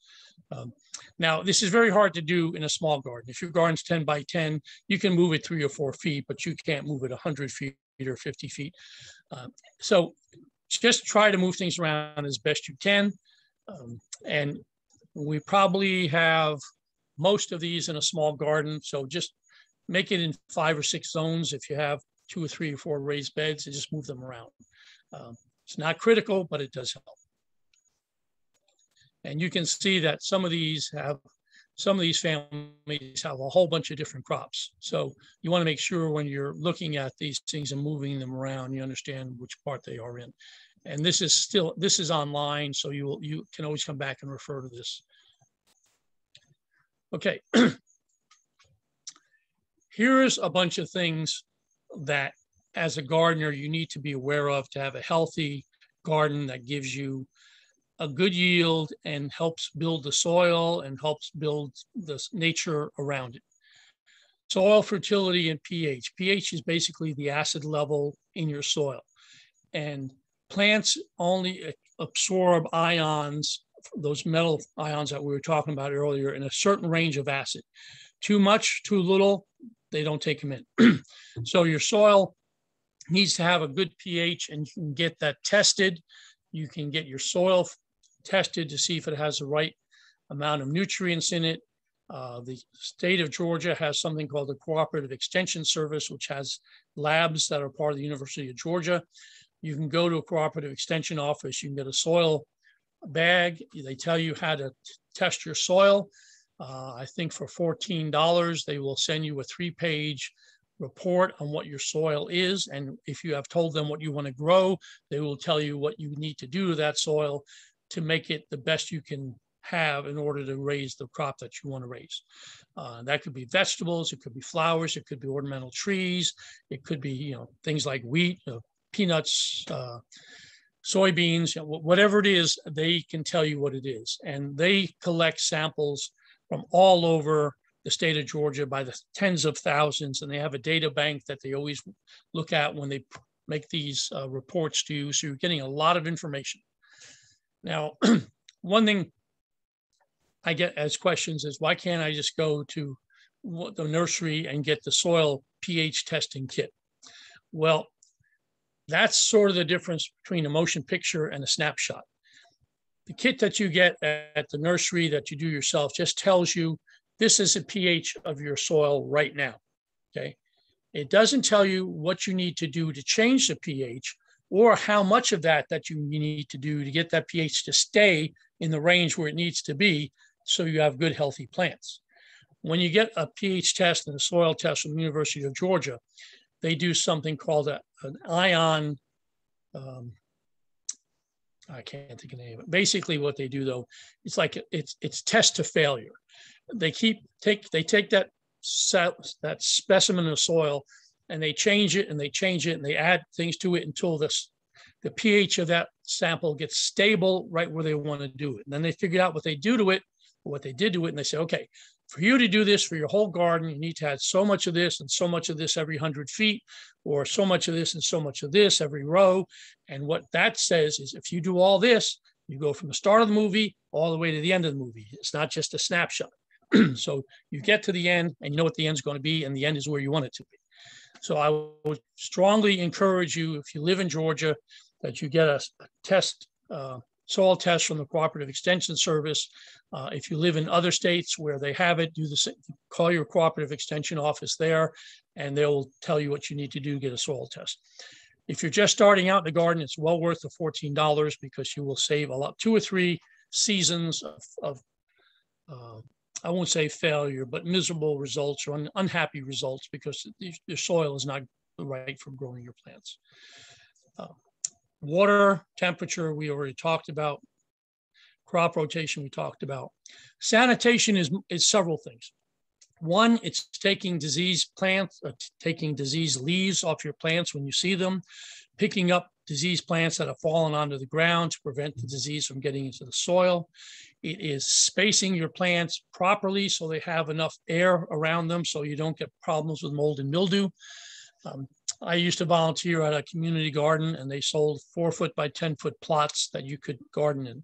Um, now, this is very hard to do in a small garden. If your garden's ten by ten, you can move it three or four feet, but you can't move it one hundred feet or fifty feet. Uh, so just try to move things around as best you can. Um, and we probably have most of these in a small garden. So just make it in five or six zones. If you have two or three or four raised beds, and just move them around. Um, it's not critical, but it does help. And you can see that some of these have, some of these families have a whole bunch of different crops. So you want to make sure when you're looking at these things and moving them around, you understand which part they are in. And this is still, this is online, so you will, you can always come back and refer to this. Okay. Here's a bunch of things that as a gardener, you need to be aware of to have a healthy garden that gives you a good yield and helps build the soil and helps build the nature around it. Soil fertility and pH. pH is basically the acid level in your soil. And plants only absorb ions, those metal ions that we were talking about earlier, in a certain range of acid. Too much, too little, they don't take them in. So your soil needs to have a good pH, and you can get that tested. You can get your soil tested to see if it has the right amount of nutrients in it. Uh, the state of Georgia has something called the Cooperative Extension Service, which has labs that are part of the University of Georgia. You can go to a cooperative extension office, you can get a soil bag. They tell you how to test your soil. Uh, I think for fourteen dollars, they will send you a three page report on what your soil is. And if you have told them what you want to grow, they will tell you what you need to do to that soil to make it the best you can have in order to raise the crop that you want to raise. Uh, that could be vegetables, it could be flowers, it could be ornamental trees, it could be, you know, things like wheat, uh, peanuts, uh, soybeans, whatever it is, they can tell you what it is. And they collect samples from all over the state of Georgia by the tens of thousands. And they have a data bank that they always look at when they make these uh, reports to you. So you're getting a lot of information. Now, one thing I get as questions is, why can't I just go to the nursery and get the soil pH testing kit? Well, that's sort of the difference between a motion picture and a snapshot. The kit that you get at the nursery that you do yourself just tells you this is the pH of your soil right now, okay? It doesn't tell you what you need to do to change the pH or how much of that that you need to do to get that pH to stay in the range where it needs to be so you have good, healthy plants. When you get a pH test and a soil test from the University of Georgia, they do something called a, an ion, um, I can't think of the name of it. Basically what they do though, it's like it's, it's test to failure. They keep, take, they take that, that specimen of soil and they change it and they change it and they add things to it until this, the pH of that sample gets stable right where they want to do it. And then they figure out what they do to it, or what they did to it. And they say, okay, for you to do this for your whole garden, you need to have so much of this and so much of this every one hundred feet, or so much of this and so much of this every row. And what that says is if you do all this, you go from the start of the movie all the way to the end of the movie. It's not just a snapshot. So you get to the end and you know what the end's going to be, and the end is where you want it to be. So I would strongly encourage you, if you live in Georgia, that you get a, a test uh, soil test from the Cooperative Extension Service. Uh, if you live in other states where they have it, do the same. Call your cooperative extension office there, and they'll tell you what you need to do to get a soil test. If you're just starting out in the garden, it's well worth the fourteen dollars because you will save a lot, two or three seasons of, of uh, I won't say failure, but miserable results or un unhappy results because your soil is not right for growing your plants. Uh, Water, temperature, we already talked about. Crop rotation, we talked about. Sanitation is, is several things. One, it's taking disease plants, uh, taking disease leaves off your plants when you see them, picking up disease plants that have fallen onto the ground to prevent the disease from getting into the soil. It is spacing your plants properly so they have enough air around them so you don't get problems with mold and mildew. Um, I used to volunteer at a community garden, and they sold four foot by ten foot plots that you could garden in.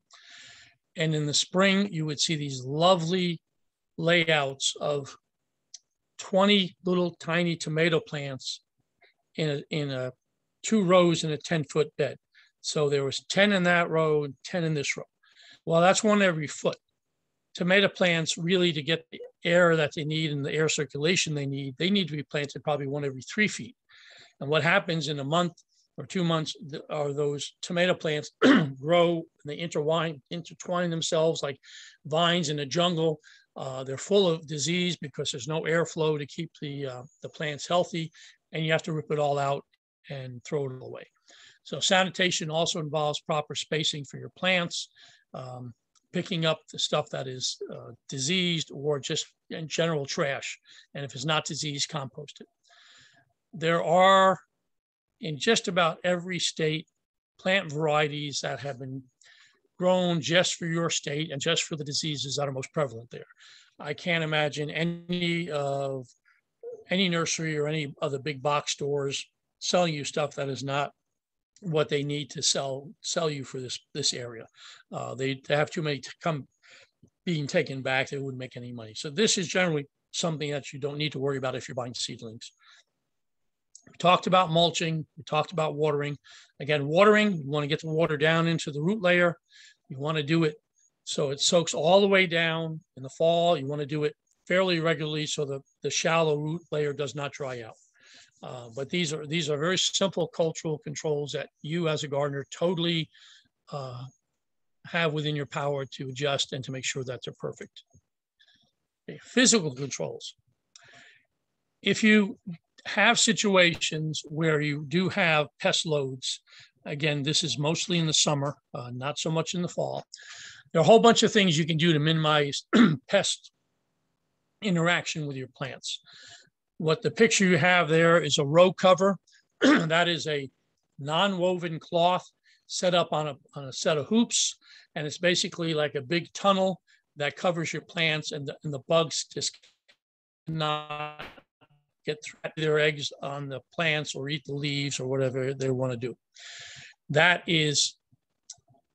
And in the spring, you would see these lovely layouts of twenty little tiny tomato plants in a, in a two rows in a ten foot bed. So there was ten in that row and ten in this row. Well, that's one every foot. Tomato plants really, to get the air that they need and the air circulation they need, they need to be planted probably one every three feet. And what happens in a month or two months are those tomato plants grow and they intertwine, intertwine themselves like vines in a jungle. Uh, they're full of disease because there's no airflow to keep the, uh, the plants healthy, and you have to rip it all out and throw it away. So sanitation also involves proper spacing for your plants, um, picking up the stuff that is uh, diseased or just in general trash. And if it's not diseased, compost it. There are, in just about every state, plant varieties that have been grown just for your state and just for the diseases that are most prevalent there. I can't imagine any of any nursery or any other big box stores selling you stuff that is not what they need to sell sell you for this this area. Uh, they, they have too many to come being taken back. They wouldn't make any money. So this is generally something that you don't need to worry about if you're buying seedlings. We talked about mulching. We talked about watering. Again, watering, you want to get the water down into the root layer. You want to do it so it soaks all the way down. In the fall, you want to do it fairly regularly so the, the shallow root layer does not dry out. Uh, but these are, these are very simple cultural controls that you as a gardener totally uh, have within your power to adjust and to make sure that they're perfect. Okay, physical controls. If you have situations where you do have pest loads, again, this is mostly in the summer, uh, not so much in the fall. There are a whole bunch of things you can do to minimize pest interaction with your plants. What the picture you have there is a row cover. That is a non-woven cloth set up on a, on a set of hoops. And it's basically like a big tunnel that covers your plants, and the, and the bugs just cannot get their eggs on the plants or eat the leaves or whatever they want to do. That is,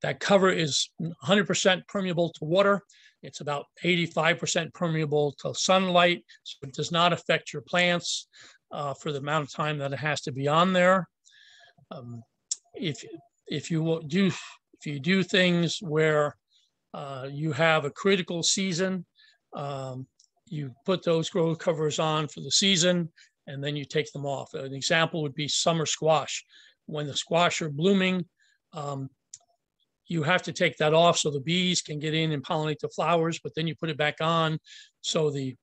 that cover is one hundred percent permeable to water. It's about eighty-five percent permeable to sunlight, so it does not affect your plants uh, for the amount of time that it has to be on there. Um, if if you do if you do things where uh, you have a critical season, um, you put those grow covers on for the season, and then you take them off. An example would be summer squash. When the squash are blooming, um, you have to take that off so the bees can get in and pollinate the flowers, but then you put it back on so the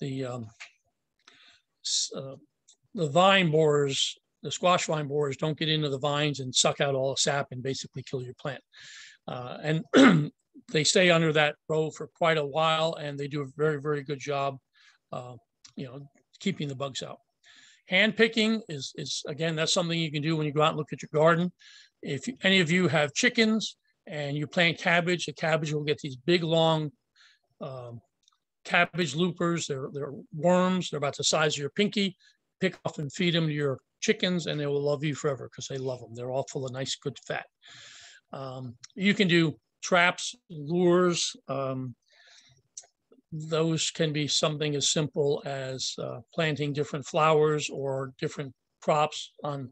the, um, uh, the vine borers, the squash vine borers, don't get into the vines and suck out all the sap and basically kill your plant. Uh, and they stay under that row for quite a while, and they do a very, very good job, uh, you know, keeping the bugs out. Hand picking is, is, again, that's something you can do when you go out and look at your garden. If any of you have chickens and you plant cabbage, the cabbage will get these big, long um, cabbage loopers. They're, they're worms. They're about the size of your pinky. Pick off and feed them to your chickens, and they will love you forever because they love them. They're all full of nice, good fat. Um, you can do traps, lures. Um, those can be something as simple as uh, planting different flowers or different crops on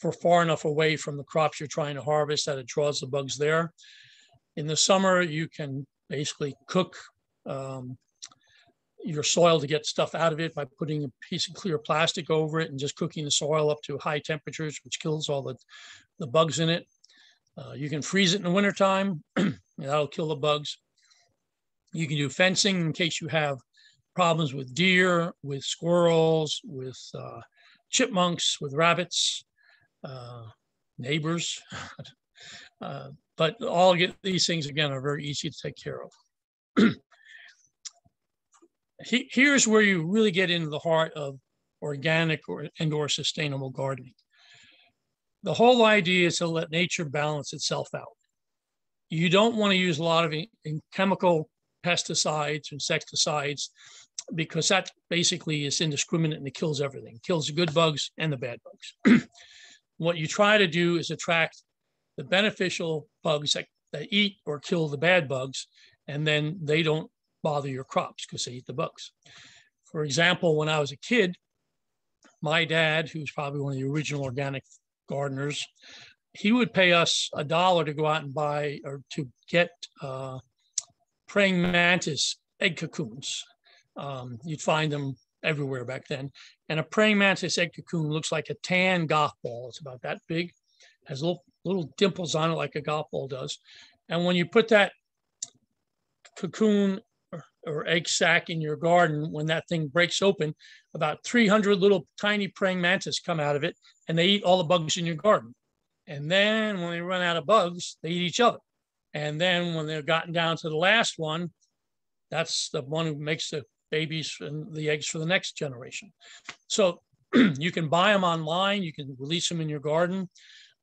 for far enough away from the crops you're trying to harvest that it draws the bugs there. In the summer, you can basically cook um, your soil to get stuff out of it by putting a piece of clear plastic over it and just cooking the soil up to high temperatures, which kills all the, the bugs in it. Uh, you can freeze it in the wintertime. That'll kill the bugs. You can do fencing in case you have problems with deer, with squirrels, with uh, chipmunks, with rabbits. Uh, neighbors, uh, but all get, these things, again, are very easy to take care of. he, here's where you really get into the heart of organic or, and or sustainable gardening. The whole idea is to let nature balance itself out. You don't want to use a lot of in, in chemical pesticides, insecticides, because that basically is indiscriminate and it kills everything. It kills the good bugs and the bad bugs. What you try to do is attract the beneficial bugs that, that eat or kill the bad bugs, and then they don't bother your crops because they eat the bugs. For example, when I was a kid, my dad, who was probably one of the original organic gardeners, he would pay us a dollar to go out and buy or to get uh, praying mantis egg cocoons. Um, you'd find them everywhere back then. And a praying mantis egg cocoon looks like a tan golf ball. It's about that big, has little, little dimples on it like a golf ball does. And when you put that cocoon or, or egg sac in your garden, when that thing breaks open, about three hundred little tiny praying mantis come out of it, and they eat all the bugs in your garden. And then when they run out of bugs, they eat each other. And then when they've gotten down to the last one, that's the one who makes the babies and the eggs for the next generation. So you can buy them online. You can release them in your garden.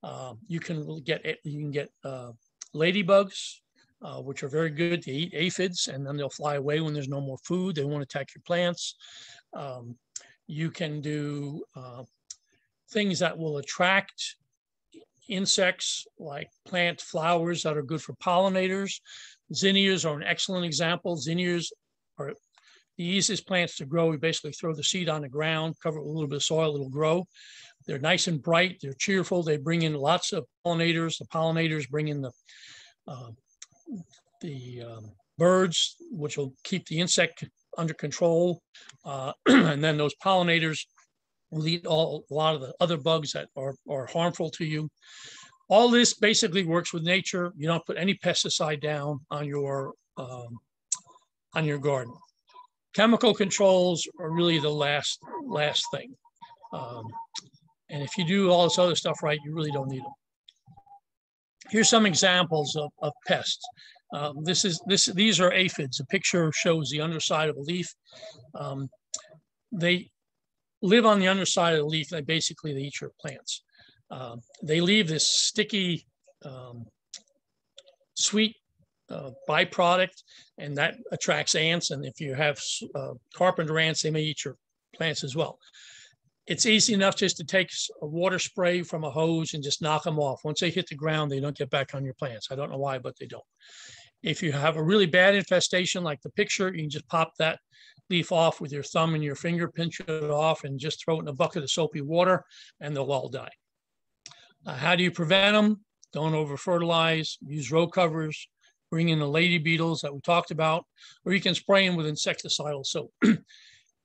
Uh, you can get you can get uh, ladybugs, uh, which are very good to eat aphids, and then they'll fly away when there's no more food. They won't attack your plants. Um, you can do uh, things that will attract insects, like plant flowers that are good for pollinators. Zinnias are an excellent example. Zinnias are the easiest plants to grow. We basically throw the seed on the ground, cover it with a little bit of soil, it'll grow. They're nice and bright, they're cheerful, they bring in lots of pollinators. The pollinators bring in the, uh, the um, birds, which will keep the insect under control. Uh, and then those pollinators will eat all, a lot of the other bugs that are, are harmful to you. All this basically works with nature. You don't put any pesticide down on your, um, on your garden. Chemical controls are really the last, last thing. Um, And if you do all this other stuff right, you really don't need them. Here's some examples of, of pests. Um, this is this; these are aphids. The picture shows the underside of a leaf. Um, they live on the underside of the leaf. They basically they eat your plants. Uh, they leave this sticky, um, sweet uh, byproduct, and that attracts ants. And if you have uh, carpenter ants, they may eat your plants as well. It's easy enough just to take a water spray from a hose and just knock them off. Once they hit the ground, they don't get back on your plants. I don't know why, but they don't. If you have a really bad infestation like the picture, you can just pop that leaf off with your thumb and your finger, pinch it off, and just throw it in a bucket of soapy water, and they'll all die. Uh, how do you prevent them? Don't over-fertilize, use row covers, bring in the lady beetles that we talked about, or you can spray them with insecticidal soap.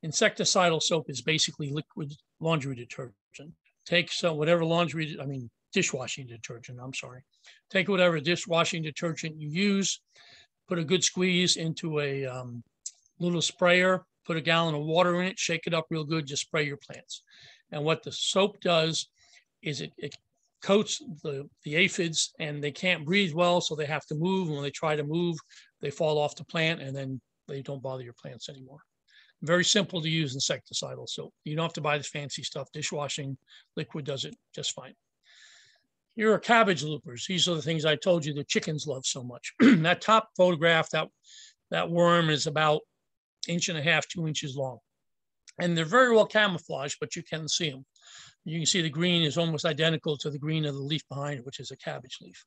Insecticidal soap is basically liquid laundry detergent. Take some, whatever laundry, I mean, dishwashing detergent, I'm sorry. Take whatever dishwashing detergent you use, put a good squeeze into a um, little sprayer, put a gallon of water in it, shake it up real good, just spray your plants. And what the soap does is it, it coats the, the aphids, and they can't breathe well, so they have to move. And when they try to move, they fall off the plant, and then they don't bother your plants anymore. Very simple to use insecticidal soap. You don't have to buy the fancy stuff. Dishwashing liquid does it just fine. Here are cabbage loopers. These are the things I told you the chickens love so much. That top photograph, that, that worm is about inch and a half, two inches long. And they're very well camouflaged, but you can see them. You can see the green is almost identical to the green of the leaf behind it, which is a cabbage leaf.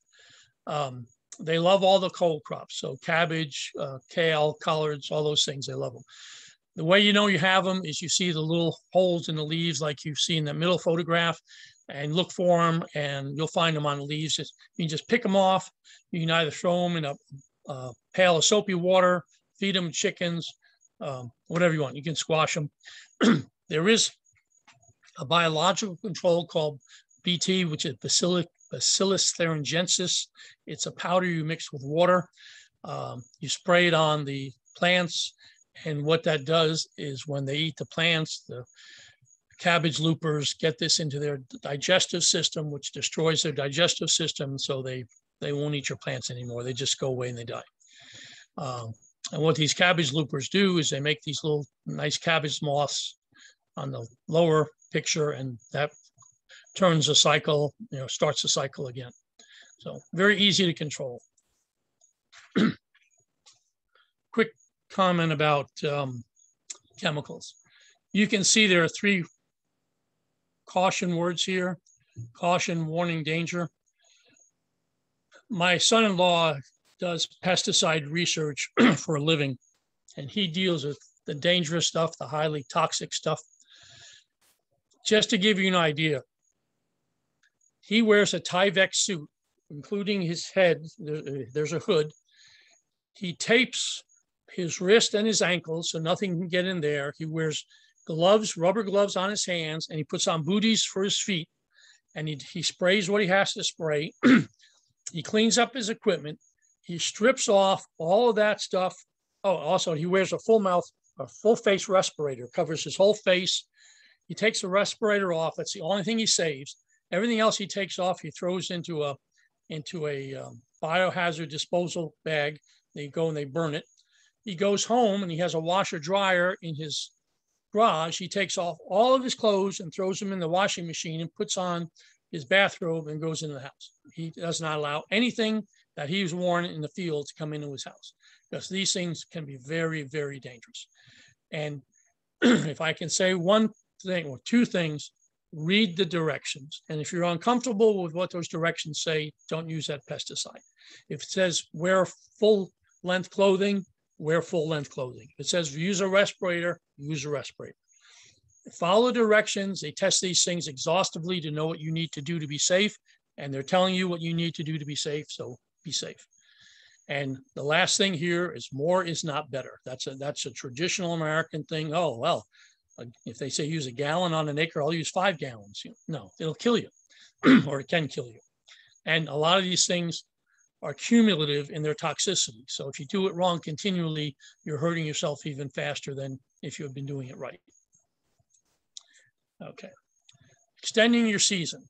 Um, they love all the cold crops. So cabbage, uh, kale, collards, all those things, they love them. The way you know you have them is you see the little holes in the leaves like you see in the middle photograph, and look for them, and you'll find them on the leaves. Just, you can just pick them off. You can either throw them in a, a pail of soapy water, feed them chickens, um, whatever you want. You can squash them. There is a biological control called B T, which is Bacillus, Bacillus thuringiensis. It's a powder you mix with water. Um, you spray it on the plants. And what that does is when they eat the plants, the cabbage loopers get this into their digestive system, which destroys their digestive system. So they, they won't eat your plants anymore. They just go away and they die. Um, and what these cabbage loopers do is they make these little nice cabbage moths on the lower picture, and that turns the cycle, you know, starts the cycle again. So very easy to control. Quick comment about um, chemicals. You can see there are three caution words here: caution, warning, danger. My son-in-law does pesticide research for a living, and he deals with the dangerous stuff, the highly toxic stuff. Just to give you an idea, he wears a Tyvek suit, including his head. There's a hood. He tapes his wrist and his ankles so nothing can get in there. He wears gloves, rubber gloves on his hands, and he puts on booties for his feet, and he, he sprays what he has to spray. He cleans up his equipment. He strips off all of that stuff. Oh, also he wears a full mouth, a full face respirator, covers his whole face. He takes the respirator off. That's the only thing he saves. Everything else he takes off, he throws into a into a um, biohazard disposal bag. They go and they burn it. He goes home and he has a washer dryer in his garage. He takes off all of his clothes and throws them in the washing machine and puts on his bathrobe and goes into the house. He does not allow anything that he's worn in the field to come into his house, because these things can be very, very dangerous. And if I can say one thing or two things, read the directions. And if you're uncomfortable with what those directions say, don't use that pesticide. If it says wear full length clothing, wear full length clothing. If it says use a respirator, use a respirator. Follow directions. They test these things exhaustively to know what you need to do to be safe. And they're telling you what you need to do to be safe. So be safe. And the last thing here is more is not better. That's a, that's a traditional American thing. Oh, well, if they say use a gallon on an acre, I'll use five gallons. No, it'll kill you, or it can kill you. And a lot of these things are cumulative in their toxicity. So if you do it wrong continually, you're hurting yourself even faster than if you have been doing it right. Okay. Extending your season.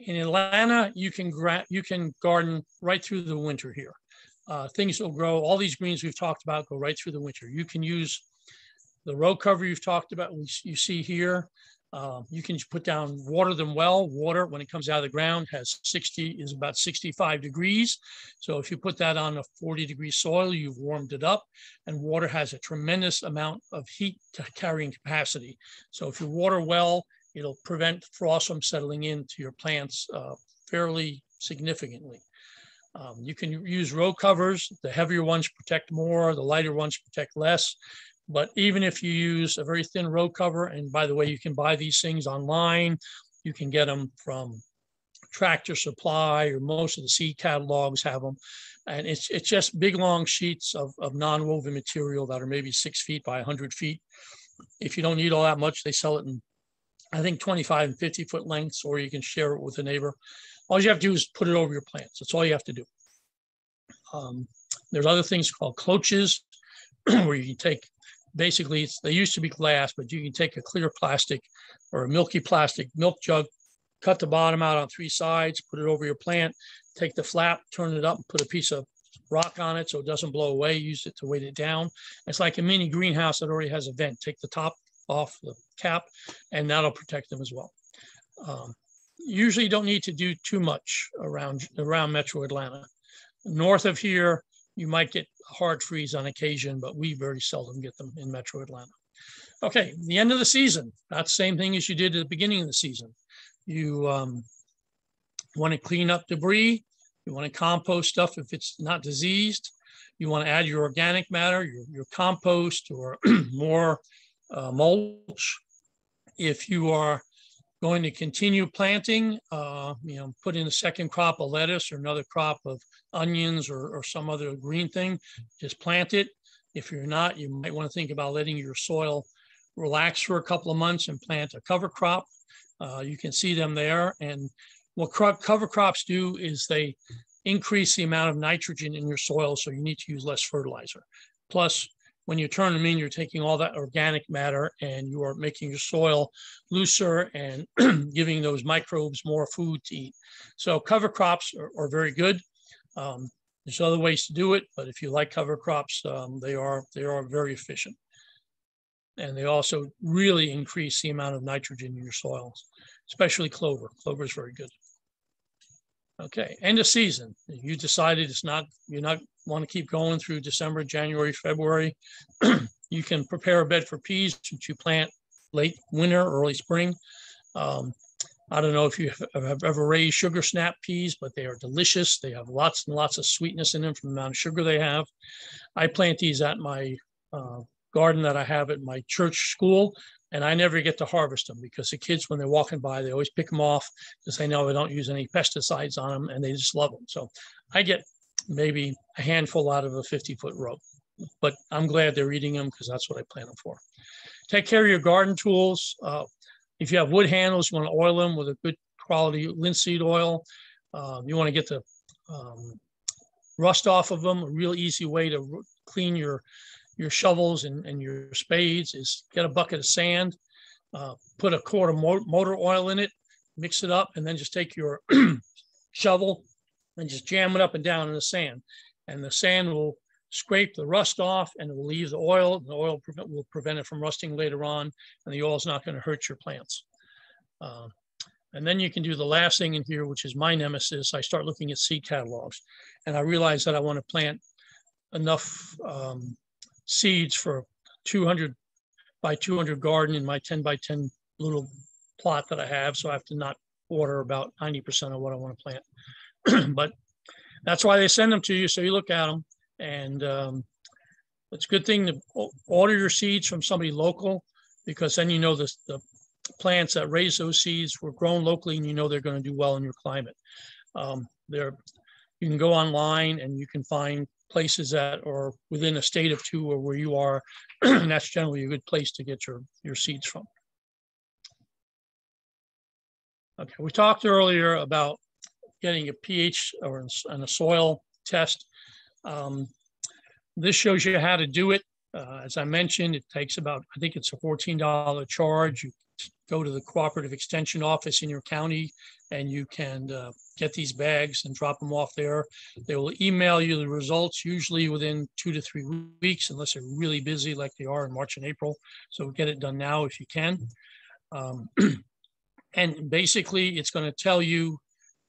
In Atlanta, you can, gra you can garden right through the winter here. Uh, things will grow. All these greens we've talked about go right through the winter. You can use the row cover you've talked about, you see here. Uh, you can put down, water them well. Water, when it comes out of the ground, has sixty is about sixty-five degrees. So if you put that on a forty degree soil, you've warmed it up, and water has a tremendous amount of heat carrying capacity. So if you water well, it'll prevent frost from settling into your plants uh, fairly significantly. Um, you can use row covers. The heavier ones protect more, the lighter ones protect less. But even if you use a very thin row cover, and by the way, you can buy these things online. You can get them from Tractor Supply, or most of the seed catalogs have them. And it's, it's just big, long sheets of, of non-woven material that are maybe six feet by one hundred feet. If you don't need all that much, they sell it in, I think, twenty-five and fifty foot lengths, or you can share it with a neighbor. All you have to do is put it over your plants. That's all you have to do. Um, there's other things called cloches, where you can take, basically, it's, they used to be glass, but you can take a clear plastic or a milky plastic milk jug, cut the bottom out on three sides, put it over your plant, take the flap, turn it up, and put a piece of rock on it so it doesn't blow away. Use it to weight it down. It's like a mini greenhouse that already has a vent. Take the top off the cap, and that'll protect them as well. Um, usually you don't need to do too much around, around Metro Atlanta. North of here, you might get a hard freeze on occasion, but we very seldom get them in Metro Atlanta. Okay, the end of the season. That's the same thing as you did at the beginning of the season. You um, want to clean up debris. You want to compost stuff if it's not diseased. You want to add your organic matter, your, your compost, or more uh, mulch. If you are going to continue planting, uh, you know, put in a second crop of lettuce or another crop of onions, or, or some other green thing, just plant it. If you're not, you might want to think about letting your soil relax for a couple of months and plant a cover crop. Uh, you can see them there. And what crop, cover crops do is they increase the amount of nitrogen in your soil, so you need to use less fertilizer. Plus, when you turn them in, you're taking all that organic matter and you are making your soil looser and giving those microbes more food to eat. So cover crops are, are very good. Um, there's other ways to do it, but if you like cover crops, um, they are, they are very efficient. And they also really increase the amount of nitrogen in your soils, especially clover. Clover is very good. Okay, end of season. You decided it's not, you're not want to keep going through December, January, February. You can prepare a bed for peas, which you plant late winter, early spring. Um, I don't know if you have, have ever raised sugar snap peas, but they are delicious. They have lots and lots of sweetness in them from the amount of sugar they have. I plant these at my uh, garden that I have at my church school, and I never get to harvest them because the kids, when they're walking by, they always pick them off because they know they don't use any pesticides on them, and they just love them. So I get maybe a handful out of a fifty foot row, but I'm glad they're eating them because that's what I plant them for. Take care of your garden tools. Uh, if you have wood handles, you want to oil them with a good quality linseed oil. Um, you want to get the um, rust off of them. A real easy way to clean your your shovels and, and your spades is get a bucket of sand, uh, put a quart of mo motor oil in it, mix it up, and then just take your shovel and just jam it up and down in the sand. And the sand will scrape the rust off, and it will leave the oil. The oil prevent, will prevent it from rusting later on, and the oil is not going to hurt your plants. Uh, and then you can do the last thing in here, which is my nemesis. I start looking at seed catalogs, and I realize that I want to plant enough um, seeds for two hundred by two hundred garden in my ten by ten little plot that I have. So I have to not order about ninety percent of what I want to plant. But that's why they send them to you, so you look at them. And um, it's a good thing to order your seeds from somebody local, because then you know the, the plants that raise those seeds were grown locally, and you know they're going to do well in your climate. Um, there, you can go online and you can find places that are within a state of two or where you are, and that's generally a good place to get your, your seeds from. Okay, we talked earlier about getting a pH or and a soil test. Um, this shows you how to do it. Uh, as I mentioned, it takes about, I think it's a fourteen dollar charge. You go to the cooperative extension office in your county, and you can uh, get these bags and drop them off there. They will email you the results usually within two to three weeks, unless they're really busy like they are in March and April. So get it done now if you can. Um, and basically it's going to tell you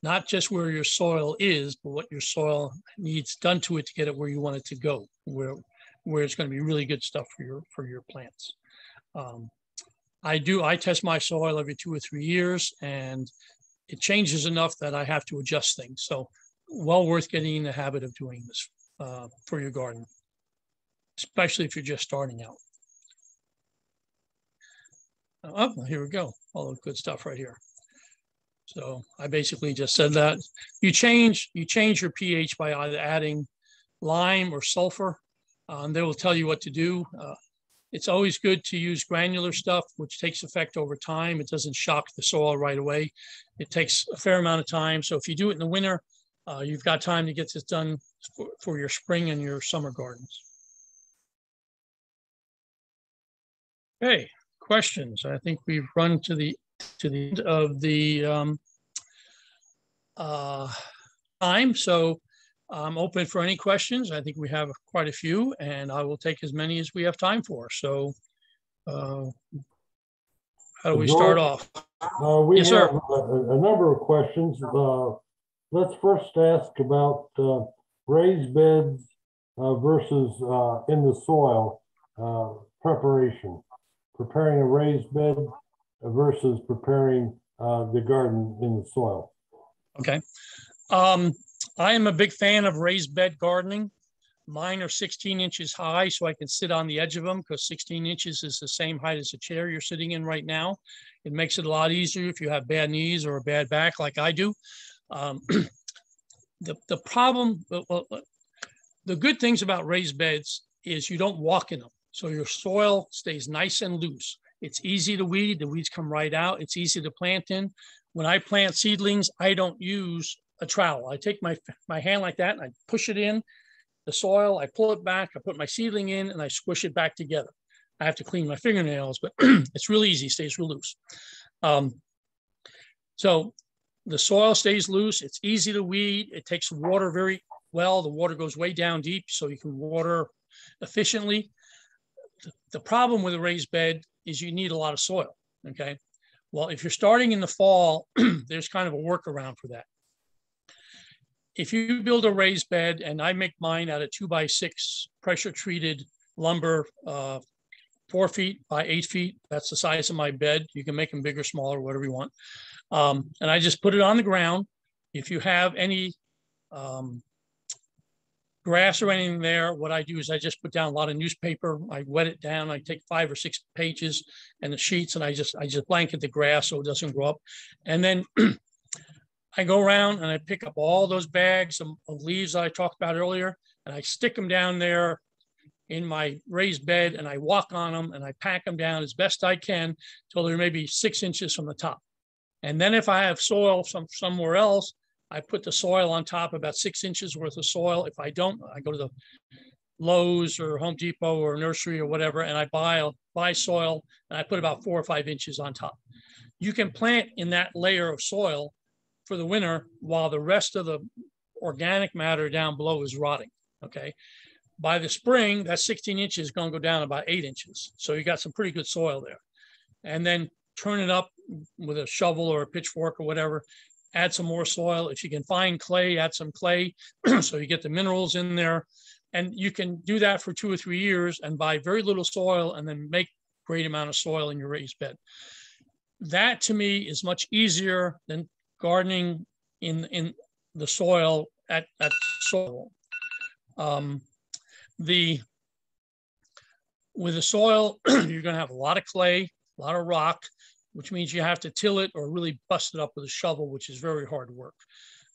not just where your soil is, but what your soil needs done to it to get it where you want it to go, where, where it's going to be really good stuff for your, for your plants. Um, I do, I test my soil every two or three years, and it changes enough that I have to adjust things. So well worth getting in the habit of doing this uh, for your garden, especially if you're just starting out. Oh, here we go. All the good stuff right here. So I basically just said that. You change, you change your pH by either adding lime or sulfur. Um, they will tell you what to do. Uh, It's always good to use granular stuff, which takes effect over time. It doesn't shock the soil right away. It takes a fair amount of time. So if you do it in the winter, uh, you've got time to get this done for, for your spring and your summer gardens. Okay, questions. I think we've run to the to the end of the um, uh, time. So I'm open for any questions. I think we have quite a few, and I will take as many as we have time for. So uh, how do we start off? Uh, we yes, have sir. A, a number of questions. Uh, let's first ask about uh, raised beds uh, versus uh, in the soil uh, preparation. Preparing a raised bed versus preparing uh, the garden in the soil. Okay. Um, I am a big fan of raised bed gardening. Mine are sixteen inches high, so I can sit on the edge of them, because sixteen inches is the same height as the chair you're sitting in right now. It makes it a lot easier if you have bad knees or a bad back like I do. Um, the, the problem, well, the good things about raised beds is you don't walk in them. So your soil stays nice and loose. It's easy to weed, the weeds come right out. It's easy to plant in. When I plant seedlings, I don't use a trowel. I take my, my hand like that, and I push it in the soil, I pull it back, I put my seedling in, and I squish it back together. I have to clean my fingernails, but it's real easy, stays real loose. Um, so the soil stays loose, it's easy to weed, it takes water very well, the water goes way down deep, so you can water efficiently. The, the problem with a raised bed is you need a lot of soil, okay? Well, if you're starting in the fall, there's kind of a workaround for that. If you build a raised bed, and I make mine out of two by six pressure treated lumber, uh, four feet by eight feet, that's the size of my bed. You can make them bigger, smaller, whatever you want. Um, and I just put it on the ground. If you have any um, grass or anything there, what I do is I just put down a lot of newspaper. I wet it down. I take five or six pages and the sheets, and I just, I just blanket the grass so it doesn't grow up. And then I go around and I pick up all those bags of leaves that I talked about earlier, and I stick them down there in my raised bed, and I walk on them and I pack them down as best I can till they're maybe six inches from the top. And then if I have soil from somewhere else, I put the soil on top, about six inches worth of soil. If I don't, I go to the Lowe's or Home Depot or nursery or whatever, and I buy, buy soil, and I put about four or five inches on top. You can plant in that layer of soil for the winter while the rest of the organic matter down below is rotting, okay? By the spring, that sixteen inches is going to go down about eight inches. So you got some pretty good soil there. And then turn it up with a shovel or a pitchfork or whatever, add some more soil. If you can find clay, add some clay so you get the minerals in there. And you can do that for two or three years and buy very little soil and then make a great amount of soil in your raised bed. That to me is much easier than gardening in, in the soil at, at soil. Um, the, with the soil, you're gonna have a lot of clay, a lot of rock, which means you have to till it or really bust it up with a shovel, which is very hard work.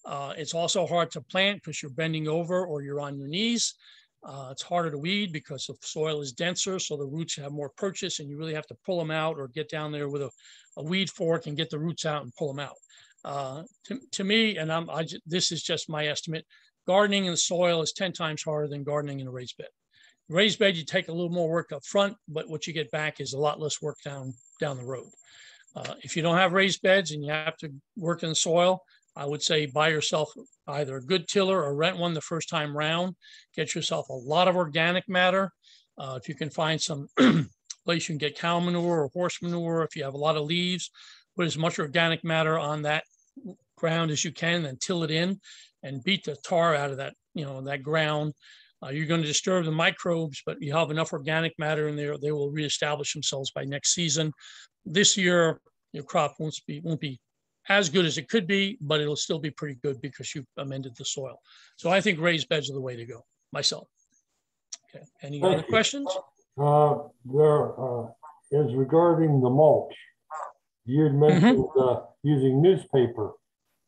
Uh, it's also hard to plant because you're bending over or you're on your knees. Uh, it's harder to weed because the soil is denser, so the roots have more purchase and you really have to pull them out or get down there with a, a weed fork and get the roots out and pull them out. Uh, to, to me, and I'm, I, this is just my estimate, gardening in the soil is ten times harder than gardening in a raised bed. Raised bed, you take a little more work up front, but what you get back is a lot less work down, down the road. Uh, if you don't have raised beds and you have to work in the soil, I would say buy yourself either a good tiller or rent one the first time round. Get yourself a lot of organic matter. Uh, if you can find some place you can get cow manure or horse manure, if you have a lot of leaves, put as much organic matter on that ground as you can and till it in and beat the tar out of that, you know, that ground. Uh, you're going to disturb the microbes, but you have enough organic matter in there, they will reestablish themselves by next season. This year, your crop won't be, won't be as good as it could be, but it'll still be pretty good because you've amended the soil. So I think raised beds are the way to go, myself. Okay. Any Thank other you. questions? Uh, there uh, is regarding the mulch. You had mentioned mm-hmm. uh, using newspaper.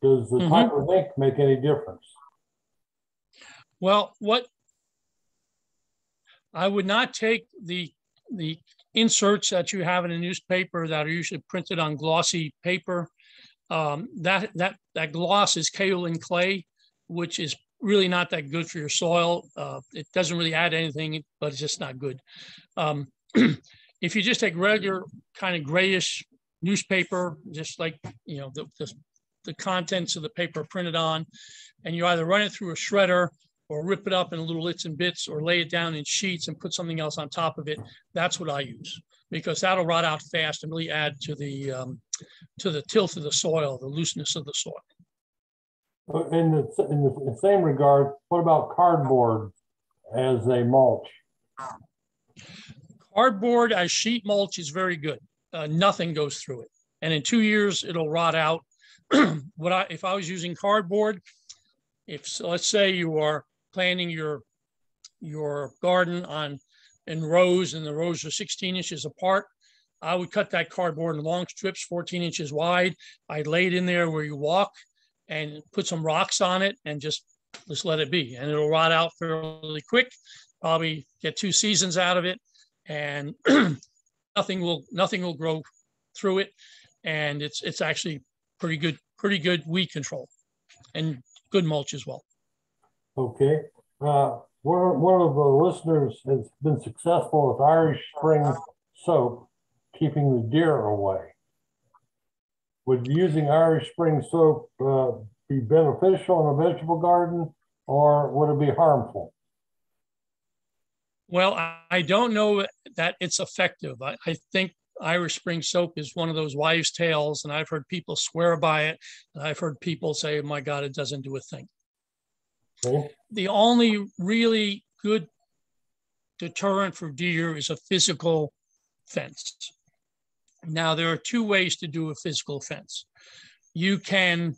Does the mm-hmm. type of ink make any difference? Well, what I would not take the the inserts that you have in a newspaper that are usually printed on glossy paper. Um, that that that gloss is kaolin clay, which is really not that good for your soil. Uh, it doesn't really add anything, but it's just not good. Um, if you just take regular kind of grayish newspaper, just like you know the, the the contents of the paper printed on, and you either run it through a shredder or rip it up in little bits and bits, or lay it down in sheets and put something else on top of it. That's what I use, because that'll rot out fast and really add to the um, to the tilt of the soil, the looseness of the soil. In the, in the same regard, what about cardboard as a mulch? Cardboard as sheet mulch is very good. Uh, nothing goes through it, and in two years it'll rot out. What I, if I was using cardboard, if so, let's say you are planting your your garden on in rows, and the rows are sixteen inches apart, I would cut that cardboard in long strips, fourteen inches wide. I'd lay it in there where you walk, and put some rocks on it, and just just let it be, and it'll rot out fairly quick. Probably get two seasons out of it, and nothing will nothing will grow through it, and it's it's actually pretty good pretty good weed control, and good mulch as well. Okay. Uh, one, one of the listeners has been successful with Irish Spring soap, keeping the deer away. Would using Irish Spring soap uh, be beneficial in a vegetable garden, or would it be harmful? Well, I don't know that it's effective. I, I think Irish Spring soap is one of those wives' tales, and I've heard people swear by it, and I've heard people say, oh my God, it doesn't do a thing. Okay. The only really good deterrent for deer is a physical fence. Now, there are two ways to do a physical fence. You can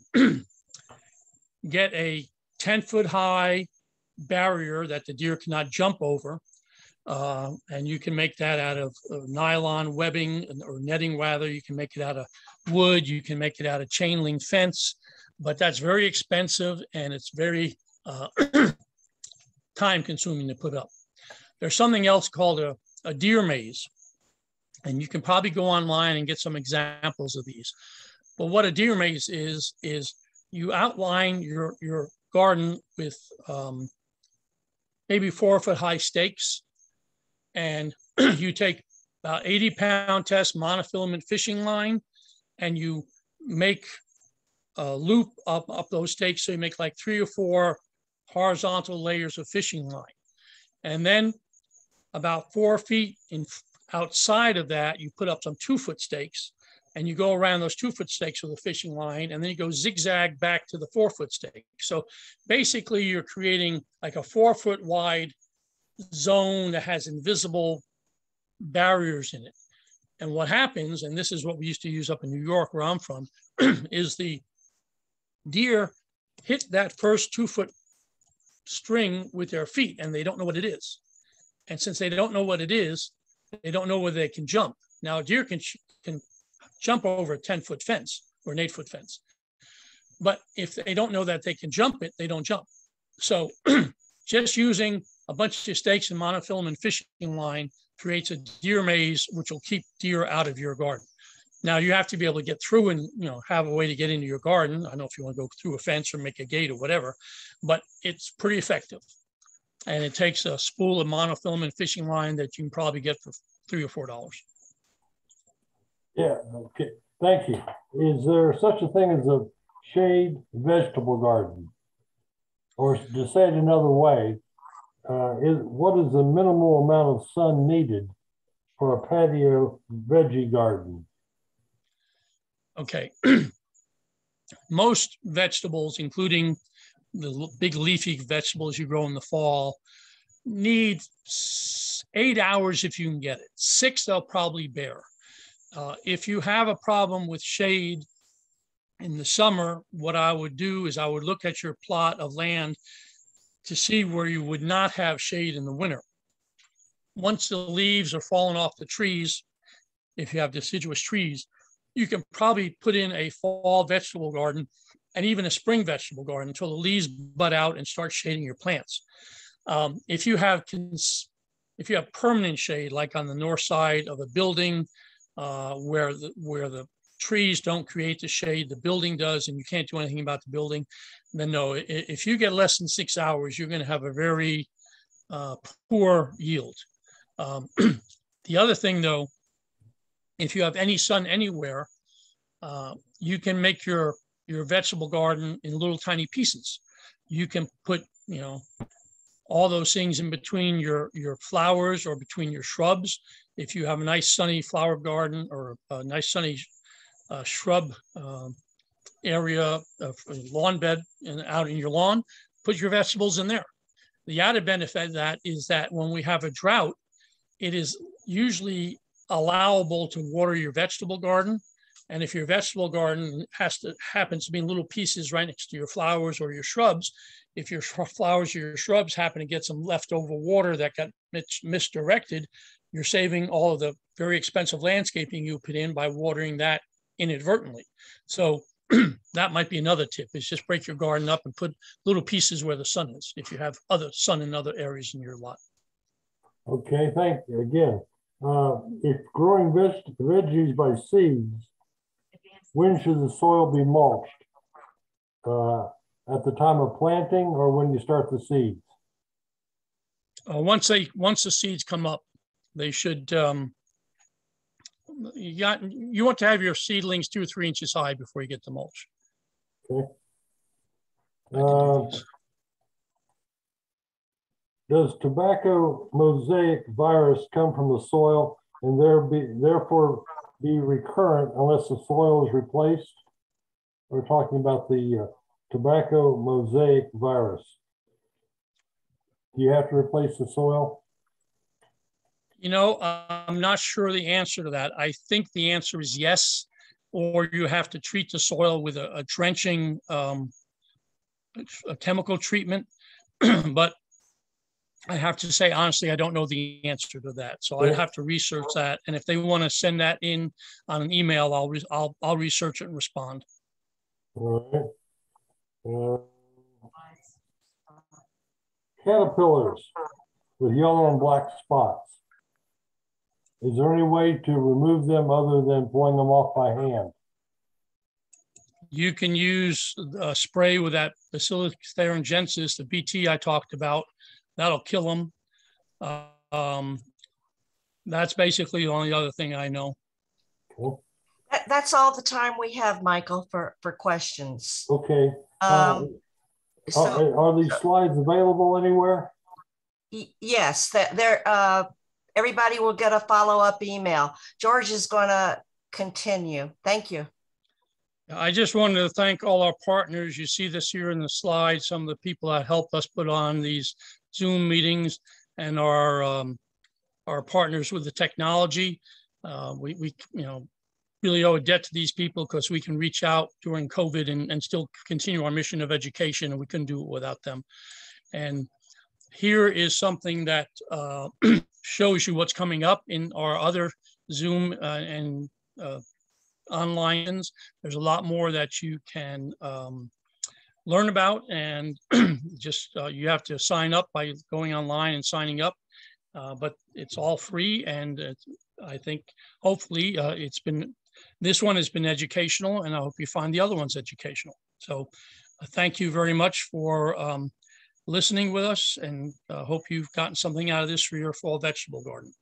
get a ten foot high barrier that the deer cannot jump over. Uh, and you can make that out of, of nylon webbing or netting, rather. You can make it out of wood. You can make it out of chain link fence, but that's very expensive and it's very uh, time consuming to put up. There's something else called a, a deer maze. And you can probably go online and get some examples of these. But what a deer maze is, is you outline your, your garden with um, maybe four foot high stakes. And you take about eighty pound test monofilament fishing line and you make a loop up, up those stakes. So you make like three or four horizontal layers of fishing line. And then about four feet in, outside of that, you put up some two foot stakes, and you go around those two foot stakes with a fishing line, and then you go zigzag back to the four foot stake. So basically you're creating like a four foot wide zone that has invisible barriers in it. And what happens, and this is what we used to use up in New York where I'm from, is the deer hit that first two foot string with their feet and they don't know what it is. And since they don't know what it is, they don't know whether they can jump. Now a deer can, can jump over a ten foot fence or an eight foot fence. But if they don't know that they can jump it, they don't jump. So just using a bunch of stakes and monofilament fishing line creates a deer maze, which will keep deer out of your garden. Now you have to be able to get through and, you know, have a way to get into your garden. I don't know if you want to go through a fence or make a gate or whatever, but it's pretty effective. And it takes a spool of monofilament fishing line that you can probably get for three or four dollars. Yeah, okay, thank you. Is there such a thing as a shade vegetable garden? Or to say it another way, Uh, is, what is the minimal amount of sun needed for a patio veggie garden? Okay. Most vegetables, including the big leafy vegetables you grow in the fall, need eight hours if you can get it. Six they'll probably bear. Uh, if you have a problem with shade in the summer, what I would do is I would look at your plot of land to see where you would not have shade in the winter. Once the leaves are falling off the trees, if you have deciduous trees, you can probably put in a fall vegetable garden and even a spring vegetable garden until the leaves bud out and start shading your plants. Um, if you have if you have permanent shade, like on the north side of a building uh, where the, where the trees don't create the shade, the building does, and you can't do anything about the building, then no, if you get less than six hours, you're going to have a very uh, poor yield. Um, the other thing though, if you have any sun anywhere, uh, you can make your, your vegetable garden in little tiny pieces. You can put, you know, all those things in between your, your flowers or between your shrubs. If you have a nice sunny flower garden or a nice sunny Uh, shrub uh, area, uh, lawn bed, and out in your lawn, put your vegetables in there. The added benefit of that is that when we have a drought, it is usually allowable to water your vegetable garden. And if your vegetable garden has to happens to be in little pieces right next to your flowers or your shrubs, if your flowers or your shrubs happen to get some leftover water that got mis misdirected, you're saving all of the very expensive landscaping you put in by watering that inadvertently. So that might be another tip, is just break your garden up and put little pieces where the sun is, if you have other sun in other areas in your lot. Okay, thank you again. Uh, if growing veg veggies by seeds, when should the soil be mulched? Uh, at the time of planting or when you start the seeds? Uh, once they, once the seeds come up, they should, um, You, got, you want to have your seedlings two or three inches high before you get the mulch. Okay. Uh, does tobacco mosaic virus come from the soil and there be, therefore be recurrent unless the soil is replaced? We're talking about the uh, tobacco mosaic virus. Do you have to replace the soil? You know, I'm not sure the answer to that. I think the answer is yes, or you have to treat the soil with a, a drenching, um, a chemical treatment. But I have to say, honestly, I don't know the answer to that. So I'd have to research that. And if they want to send that in on an email, I'll, re I'll, I'll research it and respond. All right. Uh, caterpillars with yellow and black spots. Is there any way to remove them other than blowing them off by hand? You can use a spray with that Bacillus thuringiensis, the B T I talked about. That'll kill them. Uh, um, that's basically the only other thing I know. Cool. that, that's all the time we have, Michael, for, for questions. Okay. Um, uh, so, are, are these slides available anywhere? Yes, that they're, uh, everybody will get a follow-up email. George is going to continue. Thank you. I just wanted to thank all our partners. You see this here in the slide, some of the people that helped us put on these Zoom meetings and our, um, our partners with the technology. Uh, we, we, you know, really owe a debt to these people because we can reach out during COVID and, and still continue our mission of education, and we couldn't do it without them. And here is something that uh, shows you what's coming up in our other Zoom uh, and uh, online. There's a lot more that you can um, learn about, and just uh, you have to sign up by going online and signing up, uh, but it's all free. And uh, I think hopefully uh, it's been, this one has been educational, and I hope you find the other ones educational. So uh, thank you very much for um, listening with us, and uh, hope you've gotten something out of this for your fall vegetable garden.